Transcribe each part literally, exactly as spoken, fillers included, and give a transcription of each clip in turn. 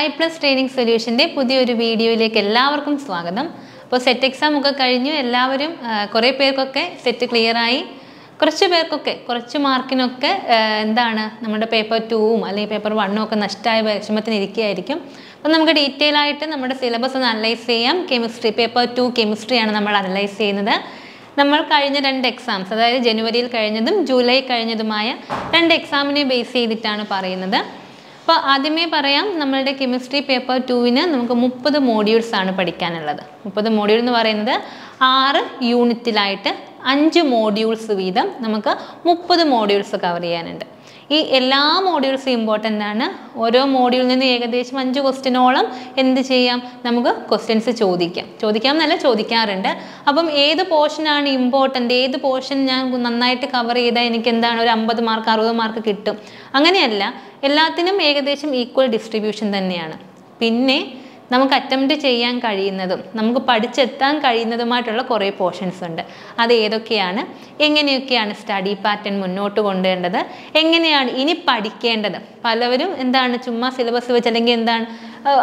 I plus training സൊല്യൂഷൻ്റെ പുതിയൊരു വീഡിയോയിലേക്ക് എല്ലാവർക്കും സ്വാഗതം. അപ്പോൾ സെറ്റ് എക്സാം ഒക്കെ കഴിഞ്ഞു, എല്ലാവരും കുറേ പേർക്കൊക്കെ സെറ്റ് ക്ലിയറായി, കുറച്ച് പേർക്കൊക്കെ കുറച്ച് മാർക്കിനൊക്കെ എന്താണ് നമ്മുടെ പേപ്പർ ടൂവും അല്ലെങ്കിൽ പേപ്പർ വണ്ണും ഒക്കെ നഷ്ടമായ വിഷമത്തിനിരിക്കുകയായിരിക്കും. അപ്പം നമുക്ക് ഡീറ്റെയിൽ ആയിട്ട് നമ്മുടെ സിലബസ് ഒന്ന് അനലൈസ് ചെയ്യാം. കെമിസ്ട്രി പേപ്പർ ടു കെമിസ്ട്രിയാണ് നമ്മൾ അനലൈസ് ചെയ്യുന്നത്. നമ്മൾ കഴിഞ്ഞ രണ്ട് എക്സാംസ്, അതായത് ജനുവരിയിൽ കഴിഞ്ഞതും ജൂലൈ കഴിഞ്ഞതുമായ രണ്ട് എക്സാമിനെ ബേസ് ചെയ്തിട്ടാണ് പറയുന്നത്. അപ്പോൾ ആദ്യമേ പറയാം, നമ്മളുടെ കെമിസ്ട്രി പേപ്പർ ടൂവിന് നമുക്ക് മുപ്പത് മോഡ്യൂൾസാണ് പഠിക്കാനുള്ളത്. മുപ്പത് മോഡ്യൂൾ എന്ന് പറയുന്നത് ആറ് യൂണിറ്റിലായിട്ട് അഞ്ച് മോഡ്യൂൾസ് വീതം നമുക്ക് മുപ്പത് മോഡ്യൂൾസ് കവർ ചെയ്യാനുണ്ട്. ഈ എല്ലാ മോഡ്യൂൾസും ഇമ്പോർട്ടൻ്റ് ആണ്. ഓരോ മോഡ്യൂളിൽ നിന്ന് ഏകദേശം അഞ്ച് ക്വസ്റ്റ്യനോളം എന്ത് ചെയ്യാം, നമുക്ക് ക്വസ്റ്റ്യൻസ് ചോദിക്കാം ചോദിക്കാം എന്നല്ല ചോദിക്കാറുണ്ട്. അപ്പം ഏത് പോർഷനാണ് ഇമ്പോർട്ടൻ്റ്, ഏത് പോർഷൻ ഞാൻ നന്നായിട്ട് കവർ ചെയ്താൽ എനിക്ക് എന്താണ് ഒരു അമ്പത് മാർക്ക് അറുപത് മാർക്ക് കിട്ടും, അങ്ങനെയല്ല. എല്ലാത്തിനും ഏകദേശം ഈക്വൽ ഡിസ്ട്രിബ്യൂഷൻ തന്നെയാണ്. പിന്നെ നമുക്ക് അറ്റംപ്റ്റ് ചെയ്യാൻ കഴിയുന്നതും നമുക്ക് പഠിച്ചെത്താൻ കഴിയുന്നതുമായിട്ടുള്ള കുറേ പോർഷൻസ് ഉണ്ട്. അത് ഏതൊക്കെയാണ്, എങ്ങനെയൊക്കെയാണ് സ്റ്റഡി പാറ്റേൺ മുന്നോട്ട് കൊണ്ടുവരേണ്ടത്, എങ്ങനെയാണ് ഇനി പഠിക്കേണ്ടത്. പലവരും എന്താണ് ചുമ്മാ സിലബസ് വെച്ച് അല്ലെങ്കിൽ എന്താണ്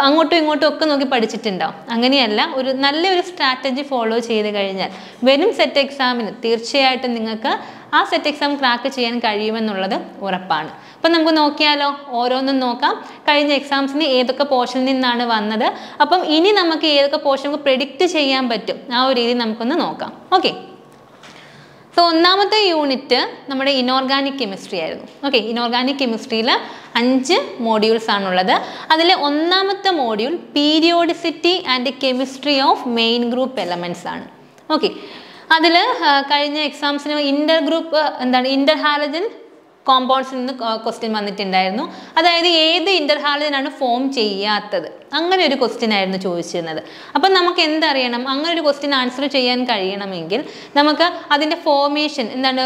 അങ്ങോട്ടും ഇങ്ങോട്ടും ഒക്കെ നോക്കി പഠിച്ചിട്ടുണ്ടാവും. അങ്ങനെയല്ല, ഒരു നല്ലൊരു സ്ട്രാറ്റജി ഫോളോ ചെയ്ത് കഴിഞ്ഞാൽ വരും സെറ്റ് എക്സാമിന് തീർച്ചയായിട്ടും നിങ്ങൾക്ക് ആ സെറ്റ് എക്സാം ക്രാക്ക് ചെയ്യാൻ കഴിയുമെന്നുള്ളത് ഉറപ്പാണ്. അപ്പം നമുക്ക് നോക്കിയാലോ, ഓരോന്നും നോക്കാം. കഴിഞ്ഞ എക്സാംസിന് ഏതൊക്കെ പോർഷനിൽ നിന്നാണ് വന്നത്, അപ്പം ഇനി നമുക്ക് ഏതൊക്കെ പോർഷൻ പ്രെഡിക്റ്റ് ചെയ്യാൻ പറ്റും, ആ ഒരു രീതി നമുക്കൊന്ന് നോക്കാം. ഓക്കെ, സോ ഒന്നാമത്തെ യൂണിറ്റ് നമ്മുടെ ഇനോർഗാനിക് കെമിസ്ട്രി ആയിരുന്നു. ഓക്കെ, ഇനോർഗാനിക് കെമിസ്ട്രിയിൽ അഞ്ച് മോഡ്യൂൾസ് ആണുള്ളത്. അതിൽ ഒന്നാമത്തെ module periodicity and chemistry of main group elements ആണ്. ഓക്കെ, അതിൽ കഴിഞ്ഞ എക്സാംസിന് ഇൻ്റർ ഗ്രൂപ്പ് എന്താണ് ഇൻ്റർ ഹാലജൻ കോമ്പൗണ്ട്സിൽ നിന്ന് ക്വസ്റ്റ്യൻ വന്നിട്ടുണ്ടായിരുന്നു. അതായത് ഏത് ഇൻ്റർ ഹാലജനാണ് ഫോം ചെയ്യാത്തത്, അങ്ങനെ ഒരു ക്വസ്റ്റ്യൻ ആയിരുന്നു ചോദിച്ചിരുന്നത്. അപ്പം നമുക്ക് എന്തറിയണം, അങ്ങനെ ഒരു ക്വസ്റ്റ്യൻ ആൻസർ ചെയ്യാൻ കഴിയണമെങ്കിൽ നമുക്ക് അതിൻ്റെ ഫോർമേഷൻ എന്താണ്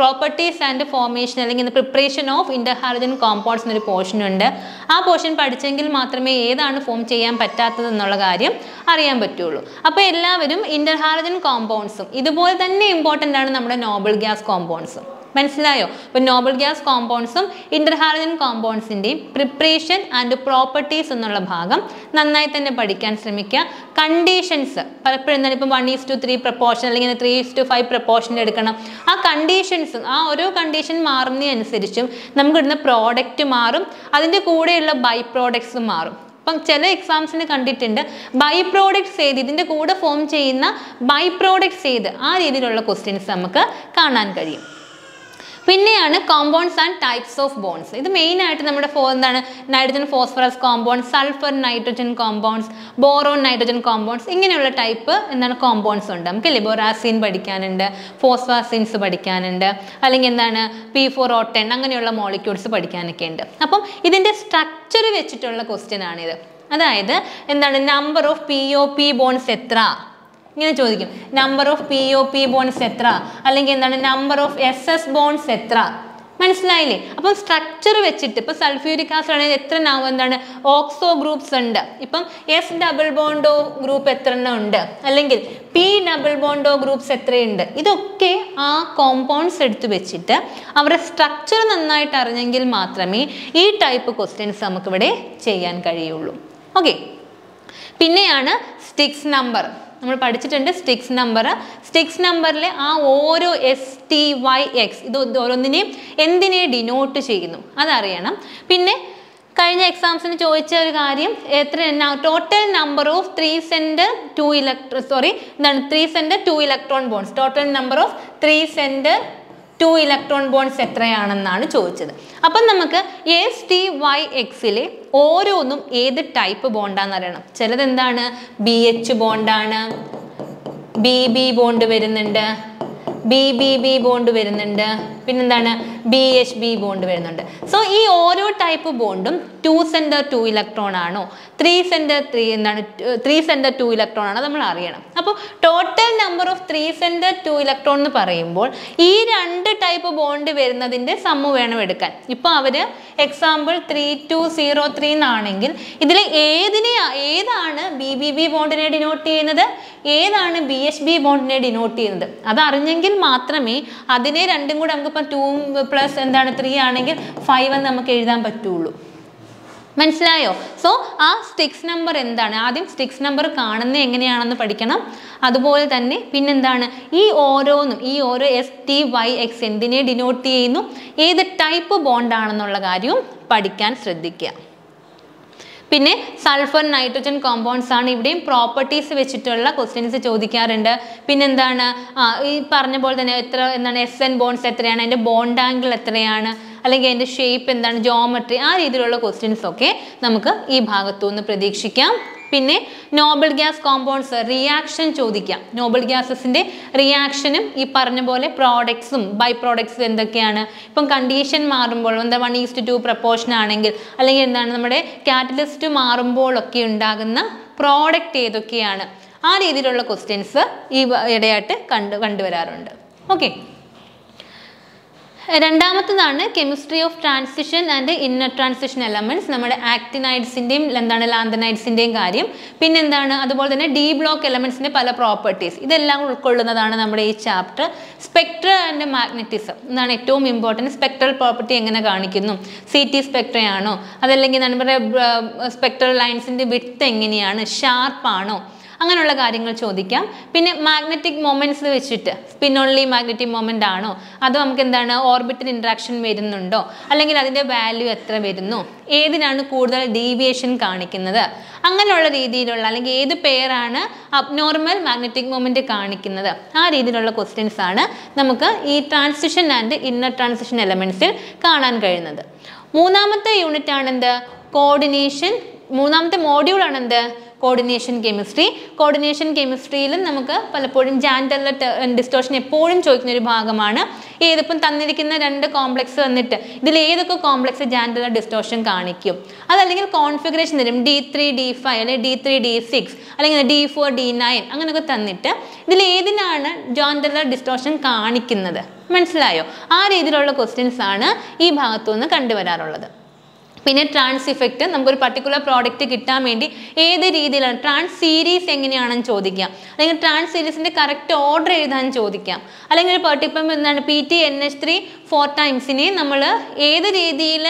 പ്രോപ്പർട്ടീസ് ആൻഡ് ഫോർമേഷൻ അല്ലെങ്കിൽ preparation of inter halogen compounds എന്നൊരു പോർഷൻ ഉണ്ട്. ആ പോർഷൻ പഠിച്ചെങ്കിൽ മാത്രമേ ഏതാണ് ഫോം ചെയ്യാൻ പറ്റാത്തത് എന്നുള്ള കാര്യം അറിയാൻ പറ്റുള്ളൂ. അപ്പോൾ എല്ലാവരും ഇൻ്റർ ഹാലജൻ കോമ്പൗണ്ട്സും ഇതുപോലെ തന്നെ ഇമ്പോർട്ടൻ്റ് ആണ് നമ്മുടെ നോബിൾ ഗ്യാസ് കോമ്പൗണ്ട്സും. മനസ്സിലായോ? അപ്പോൾ നോബിൾ ഗ്യാസ് കോമ്പൗണ്ട്സും ഇൻ്റർഹാലജൻ കോമ്പൗണ്ട്സിൻ്റെയും പ്രിപ്പറേഷൻ ആൻഡ് പ്രോപ്പർട്ടീസ് എന്നുള്ള ഭാഗം നന്നായി തന്നെ പഠിക്കാൻ ശ്രമിക്കുക. കണ്ടീഷൻസ് പലപ്പോഴും എന്താണ് ഇപ്പം one is to three proportion അല്ലെങ്കിൽ three is to five proportion എടുക്കണം. ആ കണ്ടീഷൻസും ആ ഓരോ കണ്ടീഷൻ മാറുന്നതനുസരിച്ചും നമുക്ക് ഇടുന്ന പ്രോഡക്റ്റ് മാറും, അതിൻ്റെ കൂടെയുള്ള ബൈ പ്രോഡക്ട്സും മാറും. അപ്പം ചില എക്സാംസിന് കണ്ടിട്ടുണ്ട് ബൈ പ്രോഡക്ട്സ് ചെയ്ത് ഇതിൻ്റെ കൂടെ ഫോം ചെയ്യുന്ന ബൈ പ്രോഡക്ട്സ് ചെയ്ത്, ആ രീതിയിലുള്ള ക്വസ്റ്റ്യൻസ് നമുക്ക് കാണാൻ കഴിയും. പിന്നെയാണ് compounds and types of bonds. ഇത് മെയിനായിട്ട് നമ്മുടെ ഫോ എന്താണ് nitrogen phosphorus compounds, sulphur nitrogen compounds, boron nitrogen compounds, ഇങ്ങനെയുള്ള ടൈപ്പ് എന്താണ് കോമ്പൗണ്ട്സ് ഉണ്ട്. നമുക്ക് ലിബോറാസിൻ പഠിക്കാനുണ്ട്, ഫോസ്ഫാസിൻസ് പഠിക്കാനുണ്ട്, അല്ലെങ്കിൽ എന്താണ് പി ഫോർ ഓ ടെൻ അങ്ങനെയുള്ള മോളിക്യൂൾസ് പഠിക്കാനൊക്കെ ഉണ്ട്. അപ്പം ഇതിൻ്റെ സ്ട്രക്ചർ വെച്ചിട്ടുള്ള ക്വസ്റ്റ്യൻ ആണിത്. അതായത് എന്താണ് number of P O P bonds എത്ര ഇങ്ങനെ ചോദിക്കും, number of P O P bonds എത്ര, അല്ലെങ്കിൽ എന്താണ് number of S S bonds എത്ര. മനസ്സിലായില്ലേ? അപ്പം സ്ട്രക്ചർ വെച്ചിട്ട് ഇപ്പം സൾഫ്യൂരിക് ആസിഡ് ആണെങ്കിൽ എത്ര എന്താണ് ഓക്സോ ഗ്രൂപ്പ്സ് ഉണ്ട്, ഇപ്പം എസ് ഡബിൾ ബോണ്ടോ ഗ്രൂപ്പ് എത്ര എണ്ണം ഉണ്ട്, അല്ലെങ്കിൽ പി ഡബിൾ ബോണ്ടോ ഗ്രൂപ്പ്സ് എത്രയുണ്ട്, ഇതൊക്കെ ആ കോമ്പൗണ്ട്സ് എടുത്ത് വെച്ചിട്ട് അവരുടെ സ്ട്രക്ചർ നന്നായിട്ട് അറിഞ്ഞെങ്കിൽ മാത്രമേ ഈ ടൈപ്പ് ക്വസ്റ്റ്യൻസ് നമുക്കിവിടെ ചെയ്യാൻ കഴിയുള്ളൂ. ഓക്കെ, പിന്നെയാണ് സ്റ്റിക്സ് നമ്പർ. നമ്മൾ പഠിച്ചിട്ടുണ്ട് സ്റ്റിക്സ് നമ്പർ. സ്റ്റിക്സ് നമ്പറിലെ ആ ഓരോ എസ് ടി വൈ എക്സ് ഇത് ഓരോന്നിനെയും എന്തിനെ ഡിനോട്ട് ചെയ്യുന്നു അതറിയണം. പിന്നെ കഴിഞ്ഞ എക്സാംസിന് ചോദിച്ച ഒരു കാര്യം, എത്ര total number of three centre two electro sorry എന്താണ് three centre two electron bonds, total number of three centre two electron bonds എത്രയാണെന്നാണ് ചോദിച്ചത്. അപ്പം നമുക്ക് എസ് ടി വൈ എക്സിലെ ഓരോന്നും ഏത് ടൈപ്പ് ബോണ്ടാന്ന് അറിയണം. ചിലത് എന്താണ് ബി എച്ച് ബോണ്ടാണ്, ബി ബി ബോണ്ട് വരുന്നുണ്ട്, ബി ബി ബി ബോണ്ട് വരുന്നുണ്ട്, പിന്നെന്താണ് ബി എച്ച് ബി ബോണ്ട് വരുന്നുണ്ട്. സോ ഈ ഓരോ ടൈപ്പ് ബോണ്ടും ടു സെൻറ്റർ ടു ഇലക്ട്രോൺ ആണോ ത്രീ സെൻറ്റർ ത്രീ എന്താണ് ത്രീ സെൻറ്റർ ടു ഇലക്ട്രോൺ ആണോ നമ്മൾ അറിയണം. അപ്പോൾ total number of three centre two electron എന്ന് പറയുമ്പോൾ ഈ രണ്ട് ടൈപ്പ് ബോണ്ട് വരുന്നതിൻ്റെ സമ്മ് വേണം എടുക്കാൻ. ഇപ്പോൾ അവർ example three two zero three എന്നാണെങ്കിൽ ഇതിൽ ഏതിനെ ഏതാണ് ബി ബി ബി ബോണ്ടിനെ ഡിനോട്ട് ചെയ്യുന്നത്, ഏതാണ് ബി എച്ച് ബി ബോണ്ടിനെ ഡിനോട്ട് ചെയ്യുന്നത്, അതറിഞ്ഞെങ്കിൽ മാത്രമേ അതിനെ രണ്ടും കൂടെ നമുക്ക് ഇപ്പം ടൂ പ്ലസ് എന്താണ് ത്രീ ആണെങ്കിൽ ഫൈവ് എന്ന് നമുക്ക് എഴുതാൻ പറ്റുള്ളൂ. മനസ്സിലായോ? സോ ആ സ്റ്റിക്സ് നമ്പർ എന്താണ്? ആദ്യം സ്റ്റിക്സ് നമ്പർ കാണുന്നത് എങ്ങനെയാണെന്ന് പഠിക്കണം. അതുപോലെ തന്നെ പിന്നെന്താണ് ഈ ഓരോന്നും, ഈ ഓരോ എസ് ടി വൈ എക്സ് എന്തിനെ ഡിനോട്ട് ചെയ്യുന്നു, ഏത് ടൈപ്പ് ബോണ്ടാണെന്നുള്ള കാര്യവും പഠിക്കാൻ ശ്രദ്ധിക്കുക. പിന്നെ സൾഫർ നൈട്രജൻ കോമ്പൗണ്ട്സ് ആണ്, ഇവിടെയും പ്രോപ്പർട്ടീസ് വെച്ചിട്ടുള്ള ക്വസ്റ്റ്യൻസ് ചോദിക്കാറുണ്ട്. പിന്നെന്താണ് ഈ പറഞ്ഞ പോലെ തന്നെ എത്ര എന്താണ് എസ് എൻ ബോൺസ് എത്രയാണ്, അതിൻ്റെ ബോണ്ട് ആംഗിൾ എത്രയാണ്, അല്ലെങ്കിൽ അതിൻ്റെ ഷേപ്പ് എന്താണ്, ജോമെട്രി, ആ രീതിയിലുള്ള ക്വസ്റ്റ്യൻസ് ഒക്കെ നമുക്ക് ഈ ഭാഗത്തുനിന്ന് പ്രതീക്ഷിക്കാം. പിന്നെ നോബിൾ ഗ്യാസ് കോമ്പൗണ്ട്സ് റിയാക്ഷൻ ചോദിക്കാം. നോബിൾ ഗ്യാസസിൻ്റെ റിയാക്ഷനും ഈ പറഞ്ഞ പോലെ പ്രോഡക്ട്സും ബൈ പ്രോഡക്ട്സും എന്തൊക്കെയാണ്. ഇപ്പം കണ്ടീഷൻ മാറുമ്പോൾ എന്താ വൺ ഈസ്റ്റ് ടു പ്രപ്പോർഷൻ ആണെങ്കിൽ, അല്ലെങ്കിൽ എന്താണ് നമ്മുടെ കാറ്റലിസ്റ്റ് മാറുമ്പോഴൊക്കെ ഉണ്ടാകുന്ന പ്രോഡക്റ്റ് ഏതൊക്കെയാണ്, ആ രീതിയിലുള്ള ക്വസ്റ്റ്യൻസ് ഈ ഇടയായിട്ട് കണ്ടു കണ്ടുവരാറുണ്ട്. ഓക്കെ, രണ്ടാമത്തതാണ് chemistry of transition and inner transition elements, നമ്മുടെ ആക്ടിനൈഡ്സിൻ്റെയും എന്താണ് ലാന്തനൈഡ്സിൻ്റെയും കാര്യം. പിന്നെന്താണ് അതുപോലെ തന്നെ ഡി ബ്ലോക്ക് എലമെന്റ്സിൻ്റെ പല പ്രോപ്പർട്ടീസ്, ഇതെല്ലാം ഉൾക്കൊള്ളുന്നതാണ് നമ്മുടെ ഈ ചാപ്റ്റർ. സ്പെക്ട്ര ആൻഡ് മാഗ്നറ്റിസം എന്നാണ് ഏറ്റവും ഇമ്പോർട്ടൻറ്റ്. സ്പെക്ട്രൽ പ്രോപ്പർട്ടി എങ്ങനെ കാണിക്കുന്നു, സി ടി സ്പെക്ട്രയാണോ, അതല്ലെങ്കിൽ നമ്മുടെ സ്പെക്ട്രൽ ലൈൻസിൻ്റെ വിഡ്ത്ത് എങ്ങനെയാണ്, ഷാർപ്പാണോ, അങ്ങനെയുള്ള കാര്യങ്ങൾ ചോദിക്കാം. പിന്നെ മാഗ്നറ്റിക് മൊമെന്റ്സ് വെച്ചിട്ട് സ്പിൻ ഓൺലി മാഗ്നറ്റിക് മൊമെന്റ് ആണോ, അതോ നമുക്ക് എന്താണ് ഓർബിറ്റൽ ഇൻട്രാക്ഷൻ വരുന്നുണ്ടോ, അല്ലെങ്കിൽ അതിൻ്റെ വാല്യൂ എത്ര വരുന്നു, ഏതിനാണ് കൂടുതൽ ഡീവിയേഷൻ കാണിക്കുന്നത്, അങ്ങനെയുള്ള രീതിയിലുള്ള, അല്ലെങ്കിൽ ഏത് പേരാണ് അബ്നോർമൽ മാഗ്നറ്റിക് മൊമെന്റ് കാണിക്കുന്നത്, ആ രീതിയിലുള്ള ക്വസ്റ്റ്യൻസ് ആണ് നമുക്ക് ഈ ട്രാൻസിഷൻ ആൻഡ് ഇന്നർ ട്രാൻസിഷൻ എലമെന്റ്സിൽ കാണാൻ കഴിയുന്നത്. മൂന്നാമത്തെ യൂണിറ്റ് ആണെന്ത് കോർഡിനേഷൻ, മൂന്നാമത്തെ മോഡ്യൂൾ ആണെന്ത് കോർഡിനേഷൻ കെമിസ്ട്രി. കോർഡിനേഷൻ കെമിസ്ട്രിയിലും നമുക്ക് പലപ്പോഴും ജാൻഡലർ ഡിസ്റ്റോർഷൻ എപ്പോഴും ചോദിക്കുന്ന ഒരു ഭാഗമാണ്. ഏതിപ്പം തന്നിരിക്കുന്ന രണ്ട് കോംപ്ലക്സ് വന്നിട്ട് ഇതിൽ ഏതൊക്കെ കോംപ്ലക്സ് ജാൻഡലർ ഡിസ്റ്റോർഷൻ കാണിക്കും, അതല്ലെങ്കിൽ കോൺഫിഗറേഷൻ തരും, ഡി ത്രീ ഡി ഫൈവ് അല്ലെങ്കിൽ ഡി ത്രീ ഡി സിക്സ് അല്ലെങ്കിൽ ഡി ഫോർ ഡി നയൻ അങ്ങനെയൊക്കെ തന്നിട്ട് ഇതിൽ ഏതിനാണ് ജാൻഡലർ ഡിസ്റ്റോർഷൻ കാണിക്കുന്നത്, മനസ്സിലായോ? ആ രീതിയിലുള്ള ക്വസ്റ്റ്യൻസ് ആണ് ഈ ഭാഗത്തുനിന്ന് കണ്ടുവരാറുള്ളത്. പിന്നെ ട്രാൻസ് ഇഫക്റ്റ്, നമുക്കൊരു പർട്ടിക്കുലർ പ്രോഡക്റ്റ് കിട്ടാൻ വേണ്ടി ഏത് രീതിയിലാണ് ട്രാൻസ് സീരീസ് എങ്ങനെയാണെന്ന് ചോദിക്കാം, അല്ലെങ്കിൽ ട്രാൻസ് സീരീസിൻ്റെ കറക്റ്റ് ഓർഡർ എഴുതാൻ ചോദിക്കാം, അല്ലെങ്കിൽ ഒരു പർട്ടിക്കുലർ എന്താണ് P T N H three four ടൈംസിനെ നമ്മൾ ഏത് രീതിയിൽ